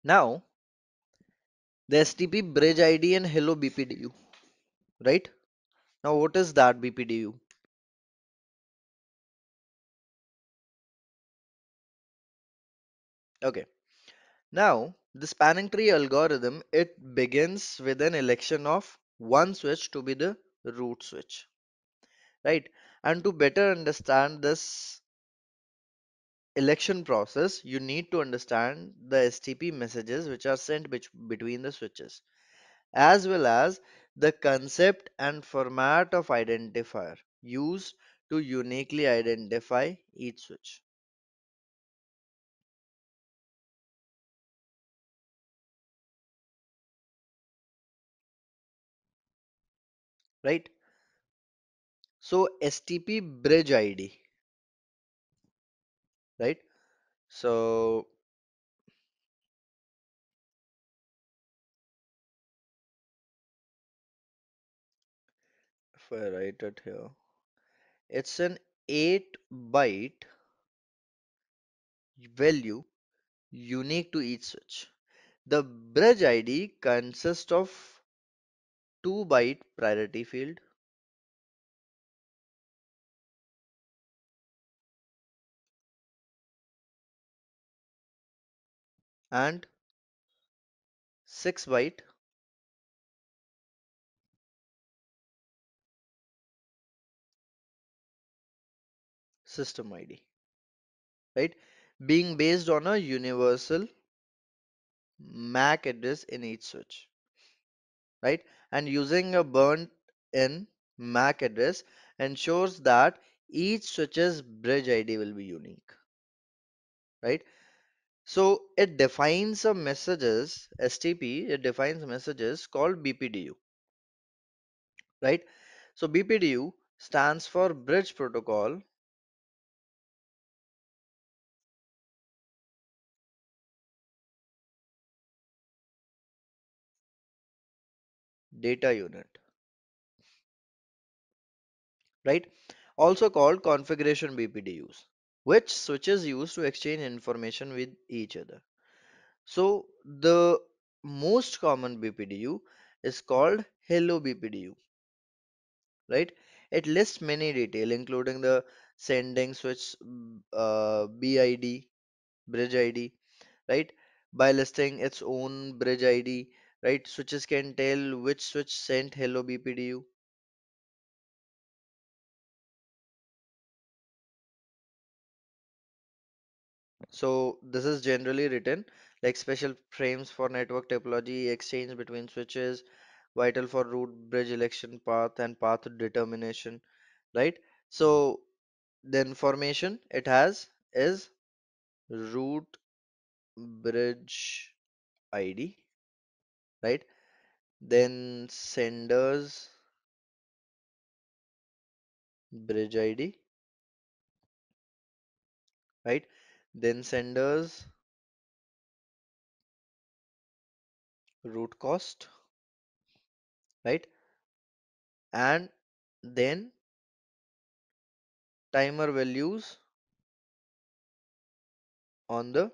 Now, the STP bridge ID and hello BPDU, right? Now, what is that BPDU? Okay. Now, the spanning tree algorithm, it begins with an election of one switch to be the root switch, right? And to better understand this election process, you need to understand the STP messages which are sent between the switches, as well as the concept and format of identifier used to uniquely identify each switch. Right? So STP bridge ID. Right, so if I write it here, it's an 8-byte value unique to each switch. The bridge ID consists of 2-byte priority field, and 6-byte system ID, right, being based on a universal MAC address in each switch, right, and using a burnt-in MAC address ensures that each switch's bridge ID will be unique, right. So it defines a messages, STP, it defines messages called BPDU, right? So BPDU stands for Bridge Protocol Data Unit, right? Also called configuration BPDUs, which switches use to exchange information with each other. So the most common BPDU is called Hello BPDU, right? It lists many details including the sending switch BID, bridge ID, right? By listing its own bridge ID, right? Switches can tell which switch sent Hello BPDU. So this is generally written like special frames for network topology, exchange between switches, vital for root bridge election path and path determination, right? So the information it has is root bridge ID, right? Then sender's bridge ID, right? Then sender's root cost, right, and then timer values on the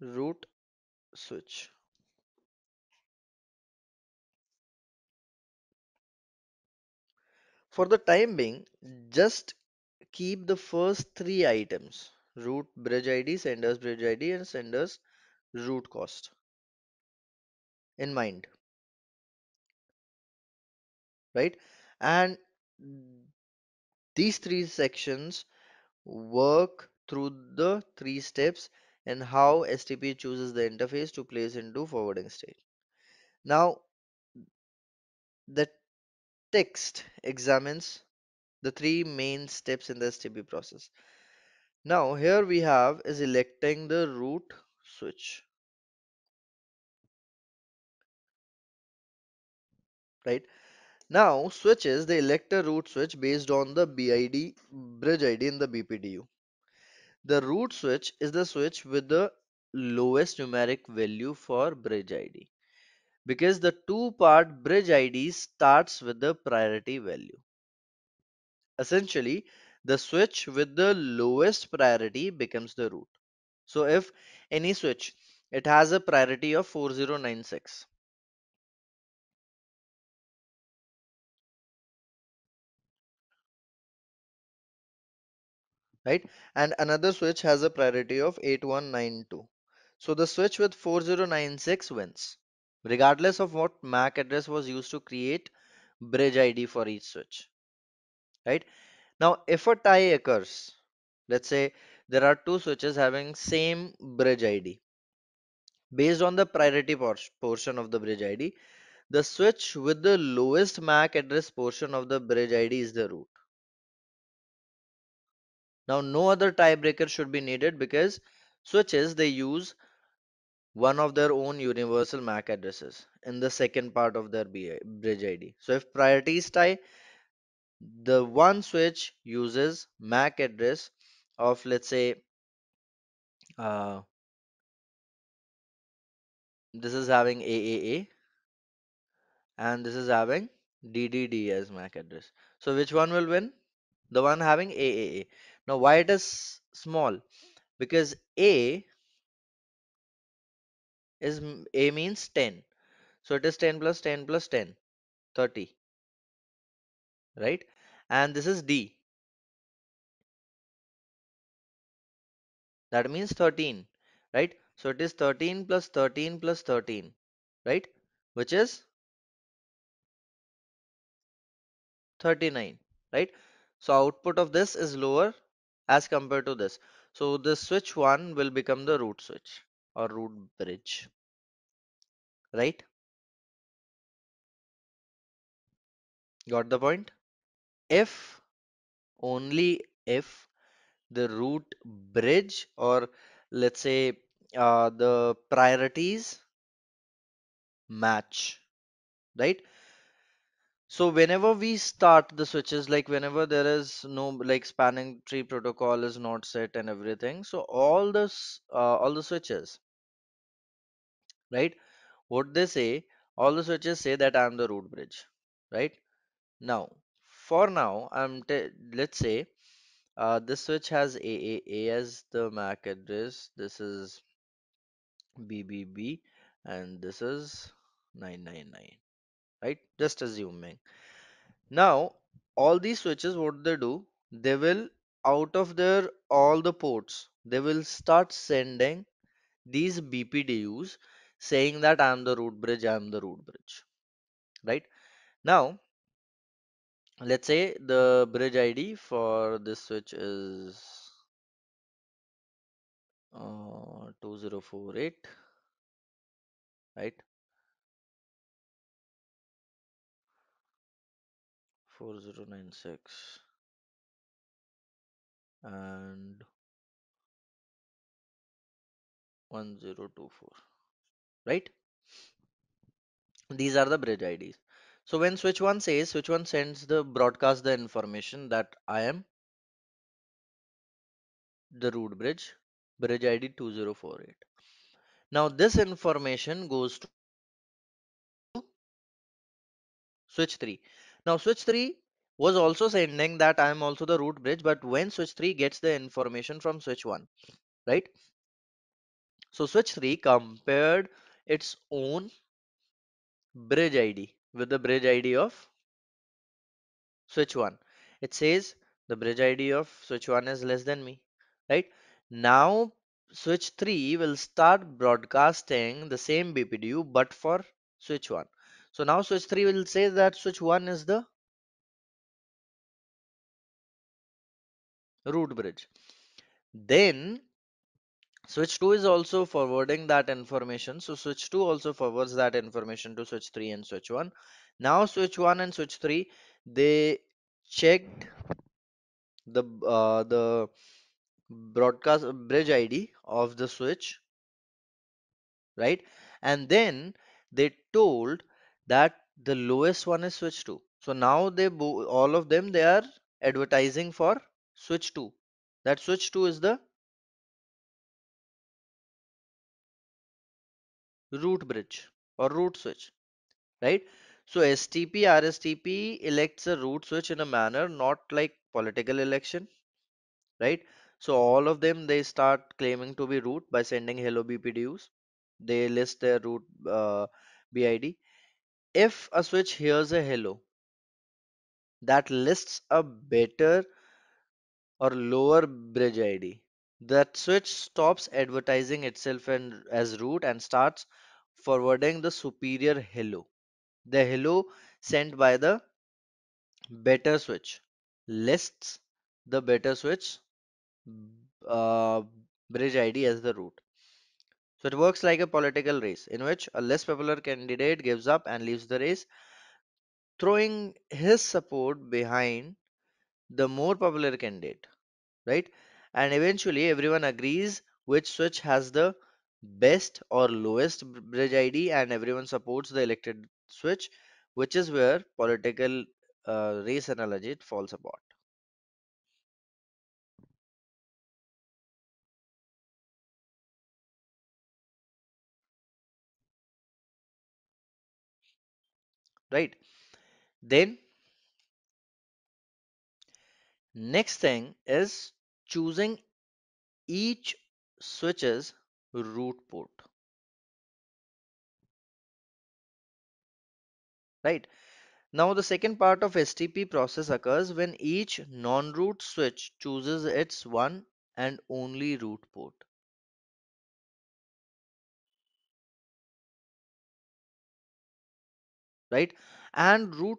root switch. For the time being, just keep the first three items: root bridge ID, sender's bridge ID, and sender's root cost in mind, right? And these three sections work through the three steps and how STP chooses the interface to place into forwarding state. Now the text examines the three main steps in the STP process. Now here we have is electing the root switch, right? Now switches, they elect a root switch based on the BID, bridge ID in the BPDU. The root switch is the switch with the lowest numeric value for bridge ID, because the two-part bridge ID starts with the priority value. Essentially, the switch with the lowest priority becomes the root. So if any switch, it has a priority of 4096. Right? And another switch has a priority of 8192. So the switch with 4096 wins, regardless of what MAC address was used to create bridge ID for each switch, right? Now, if a tie occurs, let's say there are two switches having same bridge ID. Based on the priority portion of the bridge ID, the switch with the lowest MAC address portion of the bridge ID is the root. Now, no other tiebreaker should be needed because switches, they use one of their own universal MAC addresses in the second part of their bridge ID. So if priorities tie, the one switch uses MAC address of, let's say, this is having AAA and this is having DDD as MAC address. So which one will win? The one having AAA. Now why it is small? Because A means 10. So it is 10 plus 10 plus 10, 30, right? And this is D. That means 13, right? So it is 13 plus 13 plus 13, right? Which is 39, right? So output of this is lower as compared to this. So the switch 1 will become the root switch or root bridge, right? Got the point? If, only if the root bridge or let's say the priorities match, right? So whenever we start the switches, like whenever there is no, like spanning tree protocol is not set and everything, so all the switches, right, what they say, all the switches say that I am the root bridge, right? Now for now, let's say this switch has AAA as the MAC address, this is BBB, and this is 999. Right, just assuming. Now all these switches, what they do, they will, out of their all the ports, they will start sending these BPDUs saying that I am the root bridge, I am the root bridge, right? Now let's say the bridge ID for this switch is 2048, right? 4096 and 1024, right? These are the bridge IDs. So when switch 1 says, switch 1 sends the broadcast the information that I am the root bridge, bridge ID 2048. Now this information goes to switch 3. Now switch 3 was also sending that I am also the root bridge, but when switch 3 gets the information from switch 1, right? So switch 3 compared its own bridge ID with the bridge ID of switch 1. It says the bridge ID of switch 1 is less than me, right? Now switch 3 will start broadcasting the same BPDU but for switch 1. So now switch 3 will say that switch 1 is the root bridge. Then switch 2 is also forwarding that information. So switch 2 also forwards that information to switch 3 and switch 1. Now switch 1 and switch 3, they checked the broadcast bridge ID of the switch, right? And then they told that the lowest one is switch 2. So now they all of them, they are advertising for switch 2, that switch 2 is the root bridge or root switch, right? So STP RSTP elects a root switch in a manner not like political election, right? So all of them, they start claiming to be root by sending hello BPDUs. They list their root BID. If a switch hears a hello that lists a better or lower bridge ID, that switch stops advertising itself and as root and starts forwarding the superior hello. The hello sent by the better switch lists the better switch bridge ID as the root. So it works like a political race in which a less popular candidate gives up and leaves the race, throwing his support behind the more popular candidate, right? And eventually everyone agrees which switch has the best or lowest bridge ID, and everyone supports the elected switch, which is where political race analogy falls apart. Right? Then next thing is choosing each switch's root port, right? Now the second part of STP process occurs when each non-root switch chooses its one and only root port. Right? And root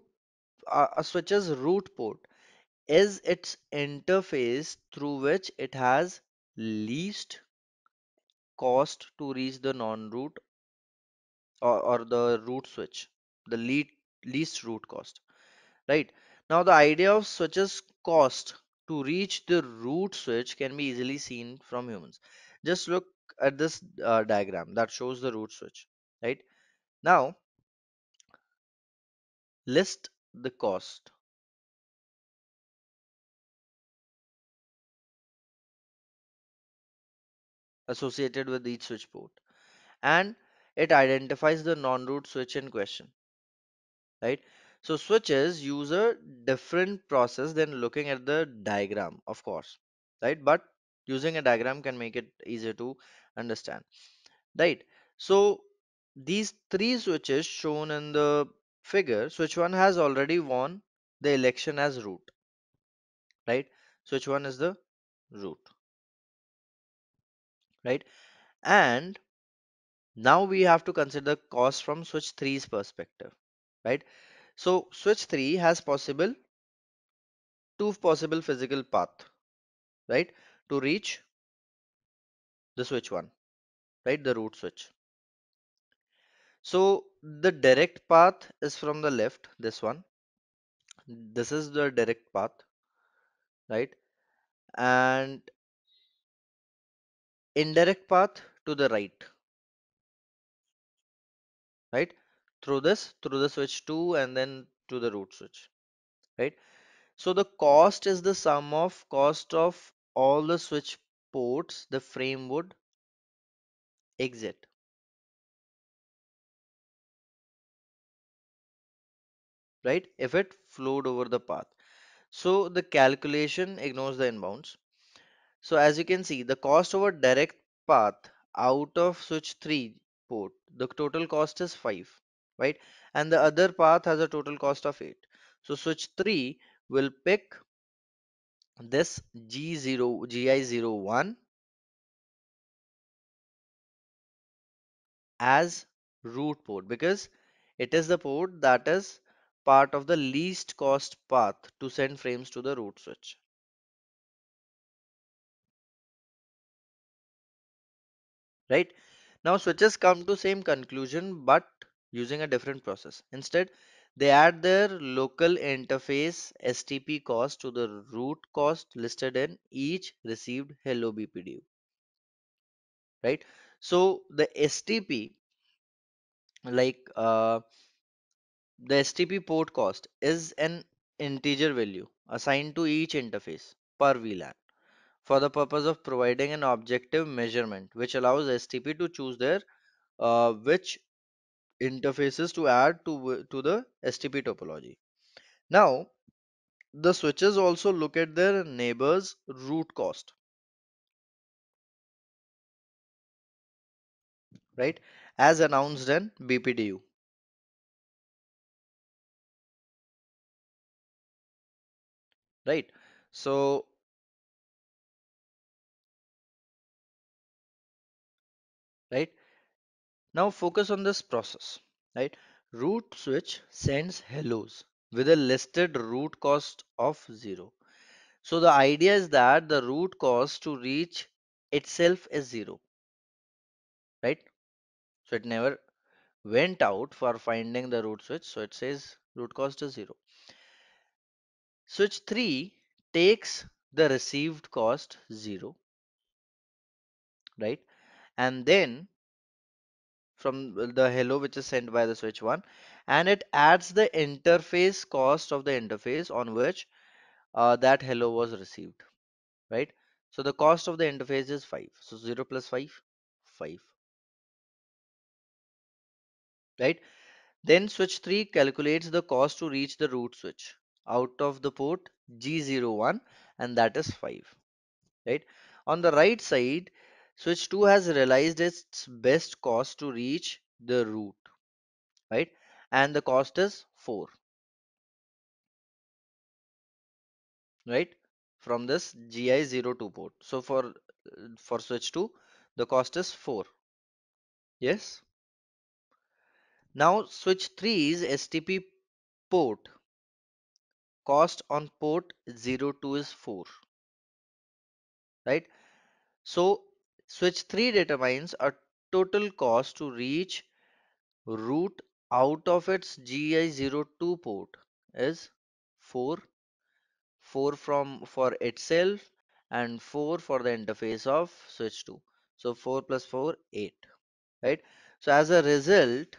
a switch's root port is its interface through which it has least cost to reach the non-root or the root switch, the least root cost, right? Now the idea of switch's cost to reach the root switch can be easily seen from humans. Just look at this diagram that shows the root switch, right? Now list the cost. Associated with each switch port, and it identifies the non-root switch in question, right? So switches use a different process than looking at the diagram, of course, right? But using a diagram can make it easier to understand, right? So these three switches shown in the figure, switch 1 has already won the election as root, right? Switch 1 is the root. Right, and now we have to consider cost from switch 3's perspective, right? So switch 3 has two possible physical path, right, to reach the switch 1, right, the root switch. So the direct path is from the left, this one, this is the direct path, right? And indirect path to the right, right, through the switch 2 and then to the root switch, right? So the cost is the sum of cost of all the switch ports the frame would exit, right, if it flowed over the path. So the calculation ignores the inbounds. So as you can see, the cost over direct path out of switch 3 port, the total cost is 5, right, and the other path has a total cost of 8. So switch 3 will pick this GI01 as root port, because it is the port that is part of the least cost path to send frames to the root switch. Right, now switches come to same conclusion but using a different process. Instead, they add their local interface STP cost to the root cost listed in each received hello BPDU. Right, so the STP, like the STP port cost is an integer value assigned to each interface per VLAN for the purpose of providing an objective measurement which allows STP to choose their which interfaces to add to the STP topology. Now the switches also look at their neighbor's root cost, right, as announced in BPDU. Right, so right, now focus on this process, right? Root switch sends hellos with a listed root cost of 0. So the idea is that the root cost to reach itself is 0, right? So it never went out for finding the root switch. So it says root cost is 0. Switch 3 takes the received cost 0, right? And then from the hello which is sent by the switch 1, and it adds the interface cost of the interface on which that hello was received, right? So the cost of the interface is 5. So 0 plus 5, 5. Right, then switch 3 calculates the cost to reach the root switch out of the port G01, and that is 5, right? On the right side, switch 2 has realized its best cost to reach the root, right, and the cost is 4, right, from this GI02 port. So for switch 2 the cost is 4. Yes. Now switch 3's STP port cost on port 02 is 4, right? So switch 3 determines a total cost to reach root out of its GI02 port is 4, 4 for itself and 4 for the interface of switch 2. So 4 plus 4, 8, right? So as a result,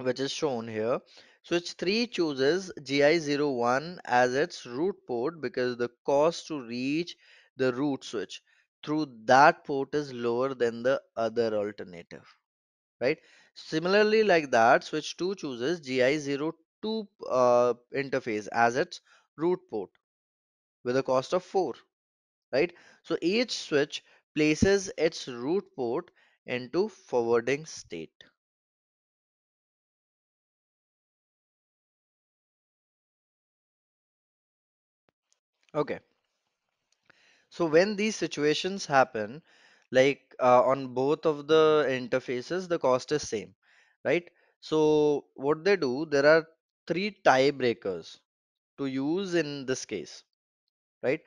which is shown here, switch 3 chooses GI01 as its root port because the cost to reach the root switch through that port is lower than the other alternative, right? Similarly, like that, switch 2 chooses GI02 interface as its root port with a cost of 4, right? So each switch places its root port into forwarding state. Okay, so when these situations happen, like on both of the interfaces, the cost is same, right? So what they do, there are 3 tiebreakers to use in this case, right?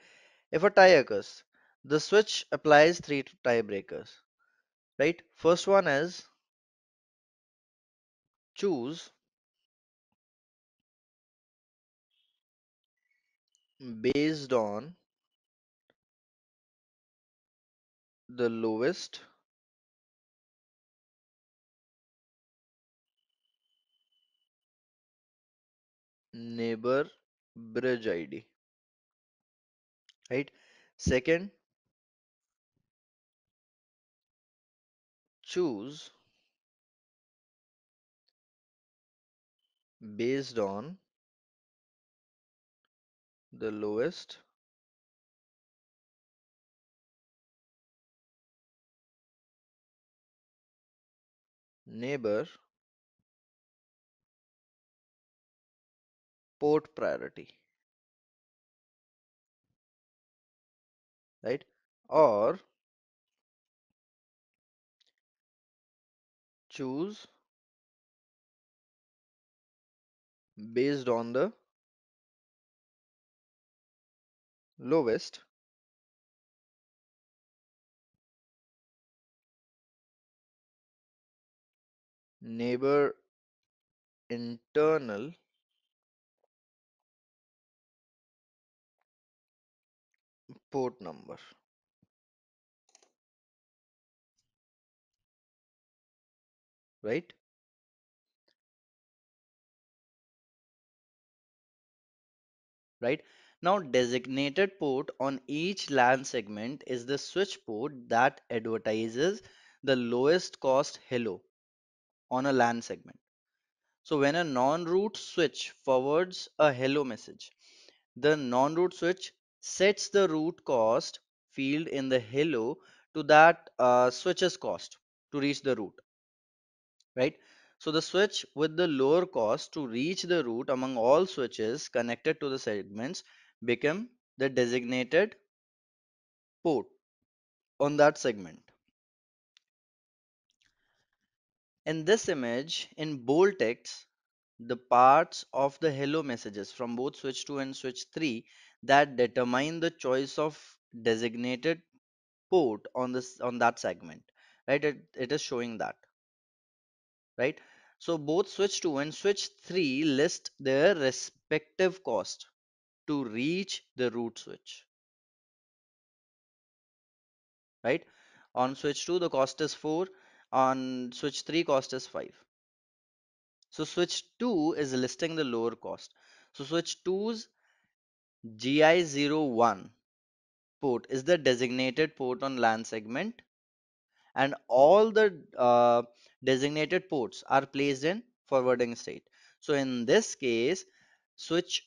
If a tie occurs, the switch applies 3 tiebreakers, right? First one is choose based on the lowest neighbor bridge ID, right? Second, choose based on the lowest neighbor port priority, right? Or choose based on the lowest neighbor internal port number. Right? Right? Now, designated port on each LAN segment is the switch port that advertises the lowest cost hello on a LAN segment. So when a non-root switch forwards a hello message, the non-root switch sets the root cost field in the hello to that switch's cost to reach the root, right? So the switch with the lower cost to reach the root among all switches connected to the segments become the designated port on that segment. In this image, in bold text, the parts of the hello messages from both switch 2 and switch 3 that determine the choice of designated port on that segment, right? It is showing that, right? So both switch 2 and switch 3 list their respective cost to reach the root switch, right? On switch 2 the cost is 4, on switch 3 cost is 5. So switch 2 is listing the lower cost. So switch 2's GI01 port is the designated port on LAN segment, and all the designated ports are placed in forwarding state. So in this case, switch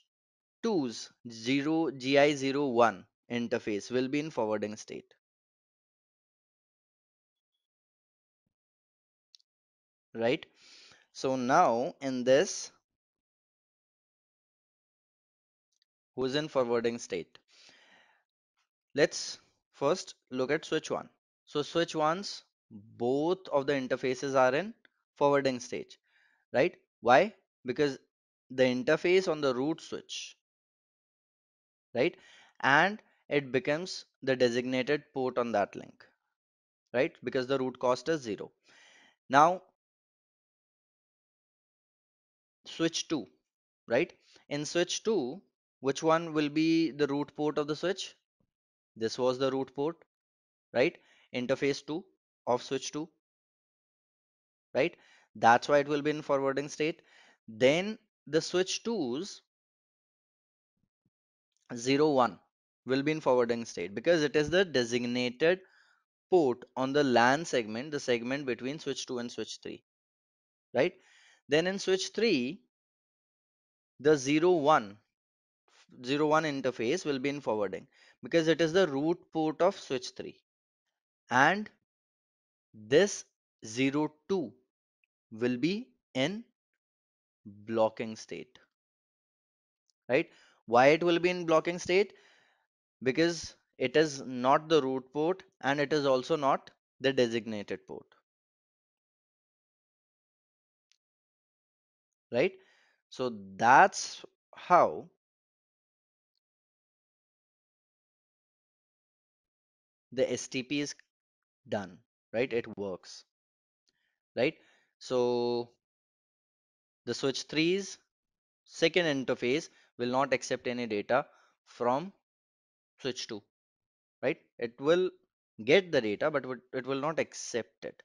2's GI01 interface will be in forwarding state. Right? So now in this, who's in forwarding state? Let's first look at switch 1. So switch 1's both of the interfaces are in forwarding state, right? Why? Because the interface on the root switch, right? And it becomes the designated port on that link, right? Because the root cost is 0. Now switch 2, right? In switch 2, which one will be the root port of the switch? This was the root port, right? Interface 2 of switch 2, right? That's why it will be in forwarding state. Then the switch 2's 01 will be in forwarding state because it is the designated port on the LAN segment, the segment between switch 2 and switch 3, right? Then in switch 3, the 01 interface will be in forwarding because it is the root port of switch 3, and this 02 will be in blocking state, right? Why it will be in blocking state? Because it is not the root port and it is also not the designated port. Right? So that's how the STP is done, right? It works, right? So the switch 3's second interface will not accept any data from switch 2, right? It will get the data, but it will not accept it,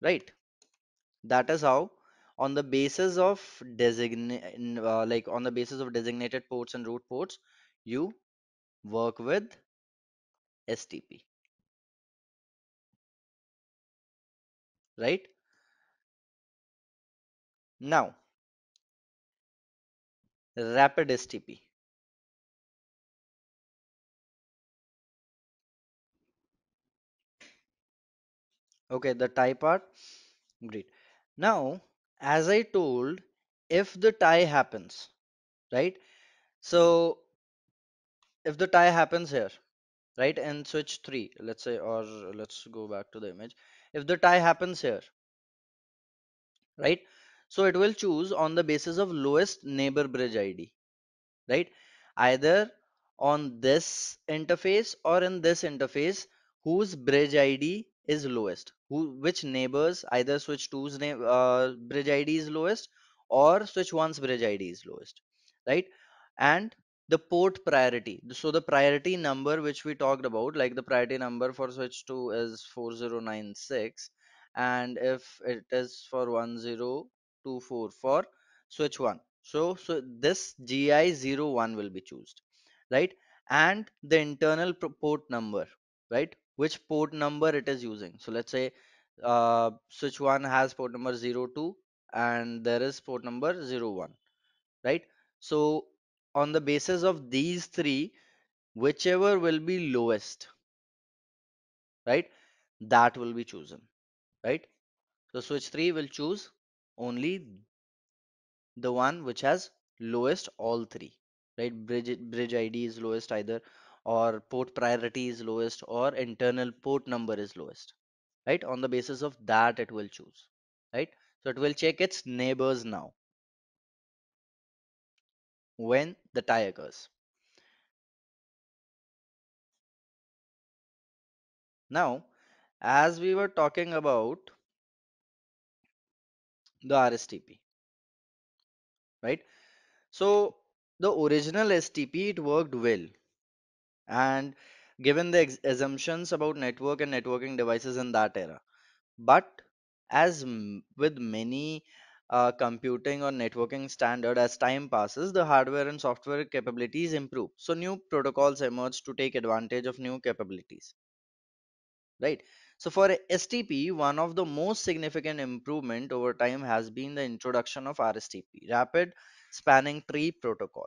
right? That is how, on the basis of designated ports and root ports, you work with STP, right? Now rapid STP. Okay, the tie part, great. Now, as I told, if the tie happens, right? So if the tie happens here, right, in switch 3, let's say, or let's go back to the image. If the tie happens here, right, so it will choose on the basis of lowest neighbor bridge ID, right? Either on this interface or in this interface, whose bridge ID is lowest, which neighbors, either switch 2's bridge ID is lowest or switch 1's bridge ID is lowest, right? And the port priority, so the priority number which we talked about, like the priority number for switch 2 is 4096, and if it is for 1024 for switch 1, so this GI01 will be chosen, right? And the internal port number, right, which port number it is using. So let's say switch 1 has port number 02 and there is port number 01, right? So on the basis of these three, whichever will be lowest, right, that will be chosen, right? So switch 3 will choose only the one which has lowest all three, right? Bridge ID is lowest either, or port priority is lowest, or internal port number is lowest, right? On the basis of that it will choose, right? So it will check its neighbors now when the tie occurs. Now, as we were talking about the RSTP, right? So the original STP, it worked well, and given the assumptions about network and networking devices in that era. But as with many computing or networking standard, as time passes, the hardware and software capabilities improve. So new protocols emerge to take advantage of new capabilities, right? So for STP, one of the most significant improvement over time has been the introduction of RSTP, Rapid Spanning Tree Protocol,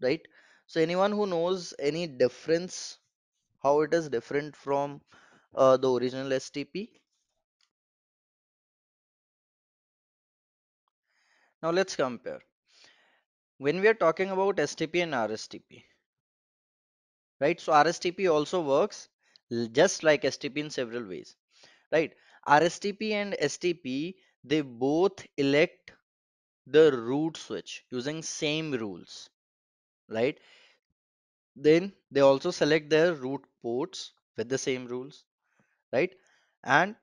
right? So anyone who knows any difference, how it is different from the original STP? Now let's compare. When we are talking about STP and RSTP, right? So RSTP also works just like STP in several ways, right? RSTP and STP, they both elect the root switch using same rules, right? Then they also select their root ports with the same rules, right? And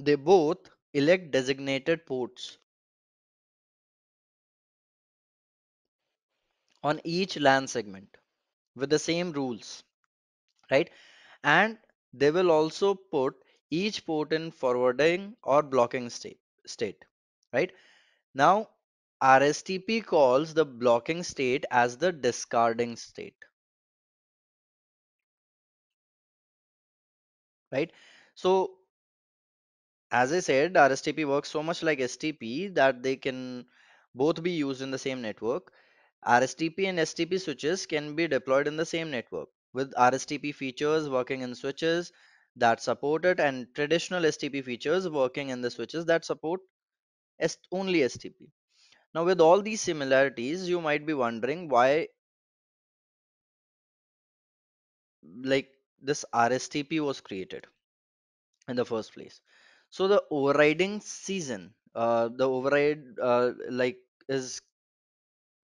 they both elect designated ports on each LAN segment with the same rules, right? And they will also put each port in forwarding or blocking state, right? Now RSTP calls the blocking state as the discarding state, right? So as I said, RSTP works so much like STP that they can both be used in the same network. RSTP and STP switches can be deployed in the same network, with RSTP features working in switches that support it and traditional STP features working in the switches that support only STP. Now, with all these similarities, you might be wondering why, like, this RSTP was created in the first place. So the overriding season, the override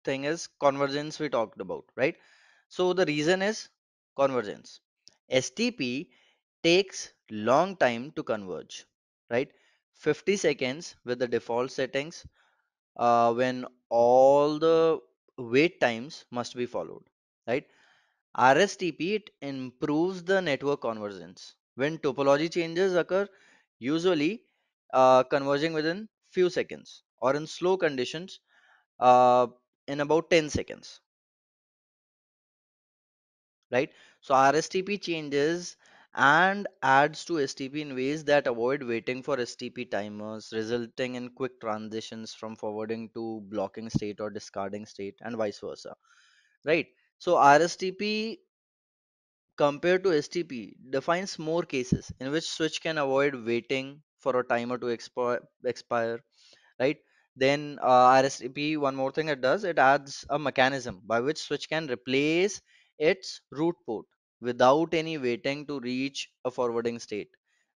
thing is convergence we talked about, right? So the reason is convergence. STP takes long time to converge, right? 50 seconds with the default settings, when all the wait times must be followed, right? RSTP, it improves the network convergence. When topology changes occur, usually converging within few seconds, or in slow conditions, in about 10 seconds, right? So RSTP changes and adds to STP in ways that avoid waiting for STP timers, resulting in quick transitions from forwarding to blocking state or discarding state and vice versa, right? So RSTP compared to STP defines more cases in which switch can avoid waiting for a timer to expire, right? Then RSTP, one more thing it does, it adds a mechanism by which switch can replace its root port without any waiting to reach a forwarding state,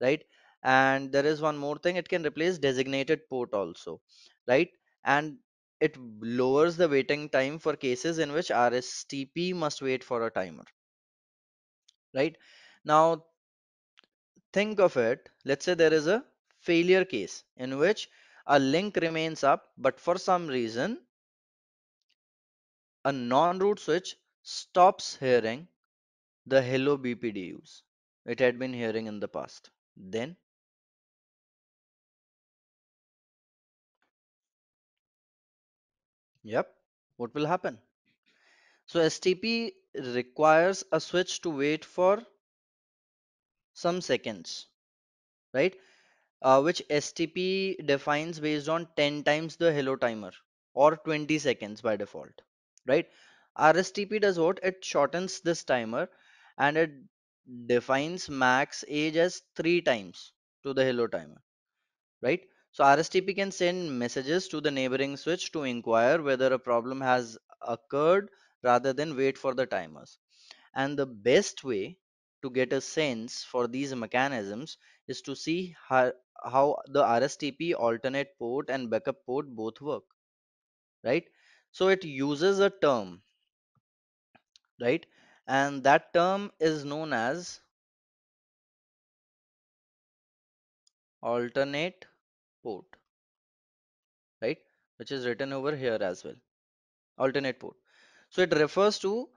right? And there is one more thing, it can replace designated port also, right? And it lowers the waiting time for cases in which RSTP must wait for a timer, right? Now think of it, let's say there is a failure case in which a link remains up, but for some reason a non-root switch stops hearing the hello BPDUs it had been hearing in the past. Then what will happen? So STP requires a switch to wait for some seconds, right? Which STP defines based on 10 times the hello timer or 20 seconds by default, right? RSTP does what? It shortens this timer and it defines max age as 3 times to the hello timer, right? So RSTP can send messages to the neighboring switch to inquire whether a problem has occurred rather than wait for the timers. And the best way to get a sense for these mechanisms is to see how the RSTP alternate port and backup port both work, right? So it uses a term, right? And that term is known as alternate port, right? Which is written over here as well, alternate port. So it refers to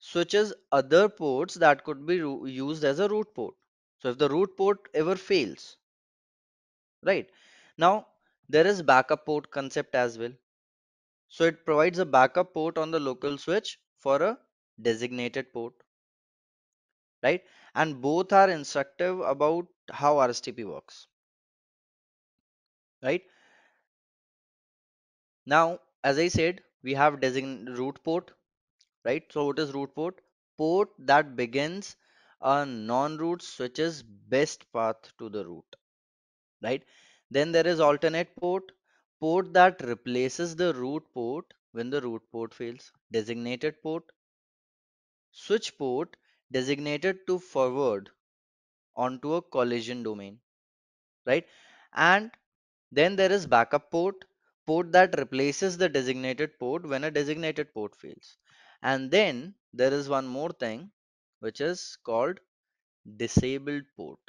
switches other ports that could be used as a root port. So if the root port ever fails, right? Now there is backup port concept as well. So it provides a backup port on the local switch for a designated port, right? And both are instructive about how RSTP works, right? Now, as I said, we have designated root port, right? So what is root port? Port that begins a non-root switch's best path to the root, right? Then there is alternate port, port that replaces the root port when the root port fails, designated port, switch port designated to forward onto a collision domain, right? And then there is backup port, port that replaces the designated port when a designated port fails. And then there is one more thing which is called disabled port,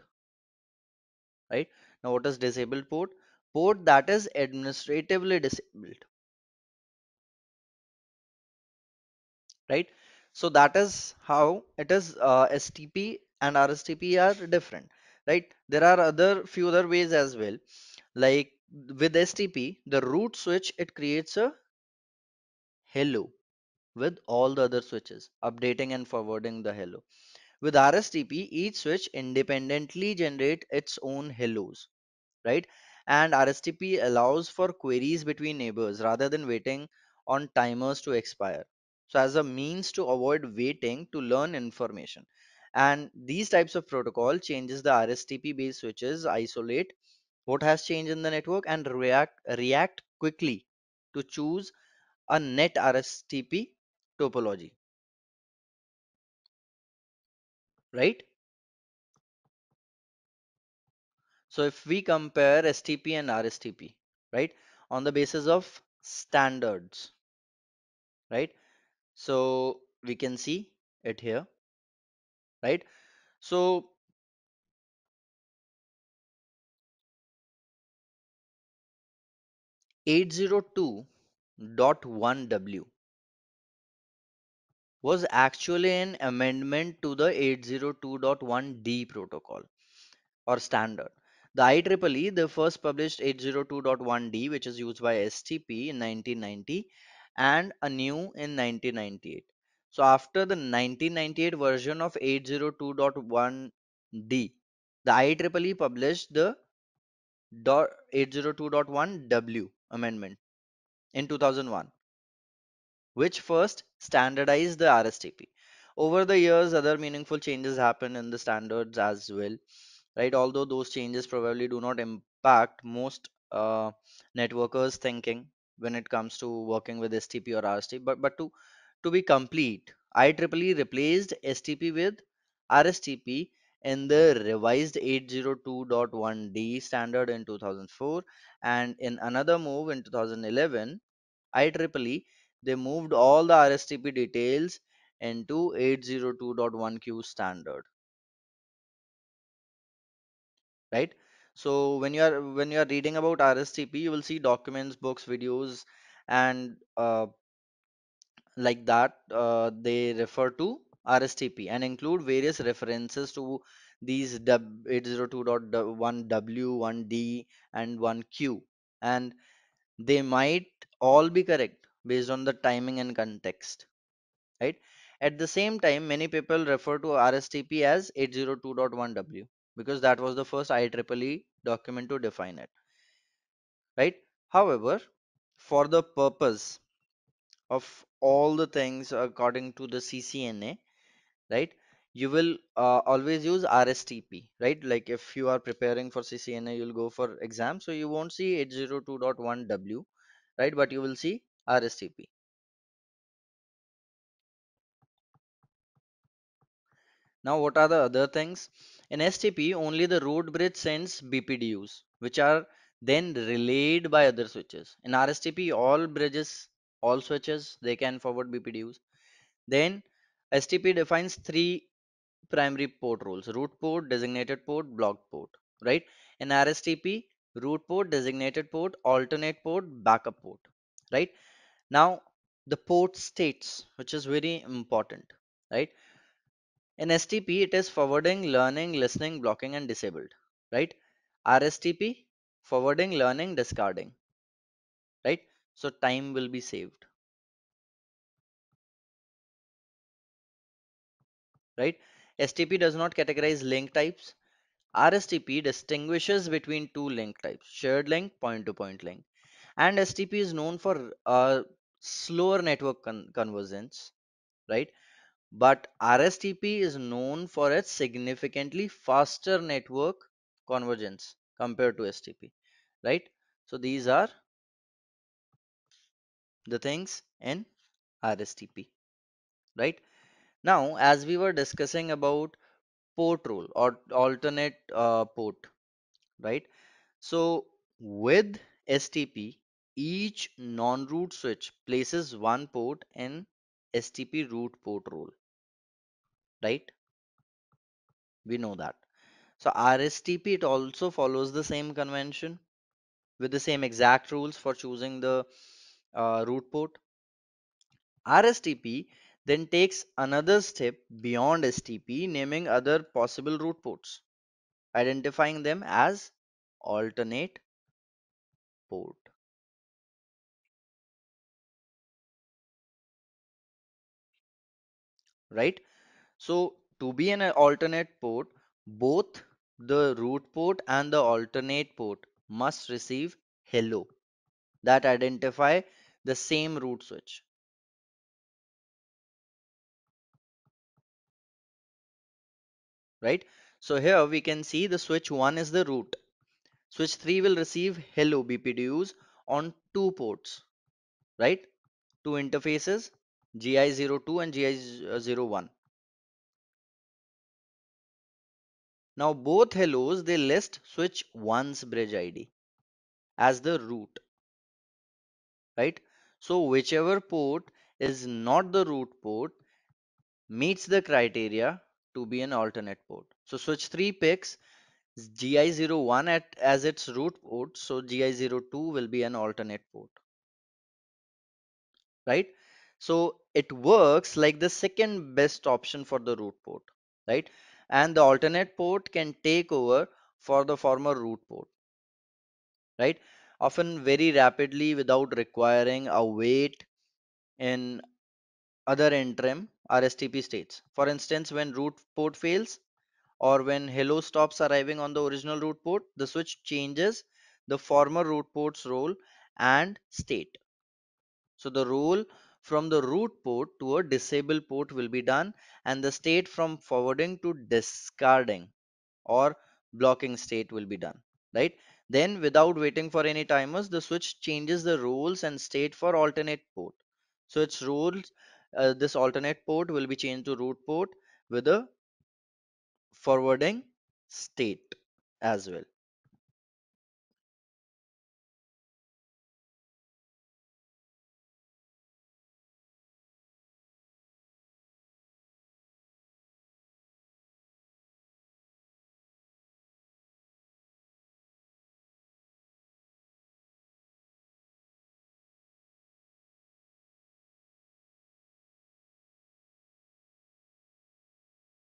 right? Now what is disabled port? Port that is administratively disabled, right? So that is how it is. STP and RSTP are different, right? There are few other ways as well. Like with STP, the root switch, it creates a hello with all the other switches, updating and forwarding the hello. With RSTP, each switch independently generates its own hellos, right? And RSTP allows for queries between neighbors rather than waiting on timers to expire. So as a means to avoid waiting to learn information. And these types of protocol changes the RSTP based switches isolate what has changed in the network and react quickly to choose a net RSTP topology, right? So if we compare STP and RSTP, right, on the basis of standards, right? So we can see it here, right? So .1W was actually an amendment to the 802.1D protocol or standard. The IEEE, they first published 802.1D, which is used by STP in 1990, and a new in 1998. So after the 1998 version of 802.1D, the IEEE published the 802.1W amendment in 2001, which first standardized the RSTP. Over the years, other meaningful changes happen in the standards as well, right? Although those changes probably do not impact most networkers' thinking when it comes to working with STP or RSTP, but to be complete, IEEE replaced STP with RSTP in the revised 802.1D standard in 2004, and in another move in 2011, IEEE, they moved all the RSTP details into 802.1Q standard, right? So when you are reading about RSTP, you will see documents, books, videos, and like that. They refer to RSTP and include various references to these 802.1W, 1D, and 1Q, and they might all be correct based on the timing and context, right? At the same time, many people refer to RSTP as 802.1W because that was the first IEEE document to define it, right? However, for the purpose of all the things according to the CCNA, right, you will always use RSTP, right? Like if you are preparing for CCNA, you'll go for exam, so you won't see 802.1W, right? But you will see RSTP. Now, what are the other things? In STP, only the road bridge sends BPDUs, which are then relayed by other switches. In RSTP, all bridges, all switches, they can forward BPDUs. Then STP defines three primary port roles: root port, designated port, blocked port, right? In RSTP, root port, designated port, alternate port, backup port, right? Now, the port states, which is very important, right? In STP, it is forwarding, learning, listening, blocking, and disabled, right? RSTP, forwarding, learning, discarding, right? So time will be saved, right? STP does not categorize link types. RSTP distinguishes between two link types: shared link, point-to-point link. And STP is known for slower network convergence, right? But RSTP is known for its significantly faster network convergence compared to STP, right? So these are the things in RSTP, right? Now, as we were discussing about port role or alternate port, right? So with STP, each non-root switch places one port in STP root port role, right? We know that. So RSTP, it also follows the same convention with the same exact rules for choosing the root port. RSTP then takes another step beyond STP, naming other possible root ports, identifying them as alternate port. Right? So to be an alternate port, both the root port and the alternate port must receive hello that identify the same root switch. Right? So here we can see the switch 1 is the root. Switch 3 will receive hello BPDUs on two ports, right? Two interfaces, GI02 and GI01. Now both hellos, they list switch 1's bridge ID as the root, right? So whichever port is not the root port meets the criteria to be an alternate port. So switch 3 picks GI01 as its root port, so GI02 will be an alternate port, right? So it works like the second best option for the root port, right? And the alternate port can take over for the former root port, right? Often very rapidly without requiring a wait in other interim RSTP states. For instance, when root port fails or when hello stops arriving on the original root port, the switch changes the former root port's role and state. So the role from the root port to a disable port will be done, and the state from forwarding to discarding or blocking state will be done, right? Then without waiting for any timers, the switch changes the roles and state for alternate port. So its roles, this alternate port will be changed to root port with a forwarding state as well.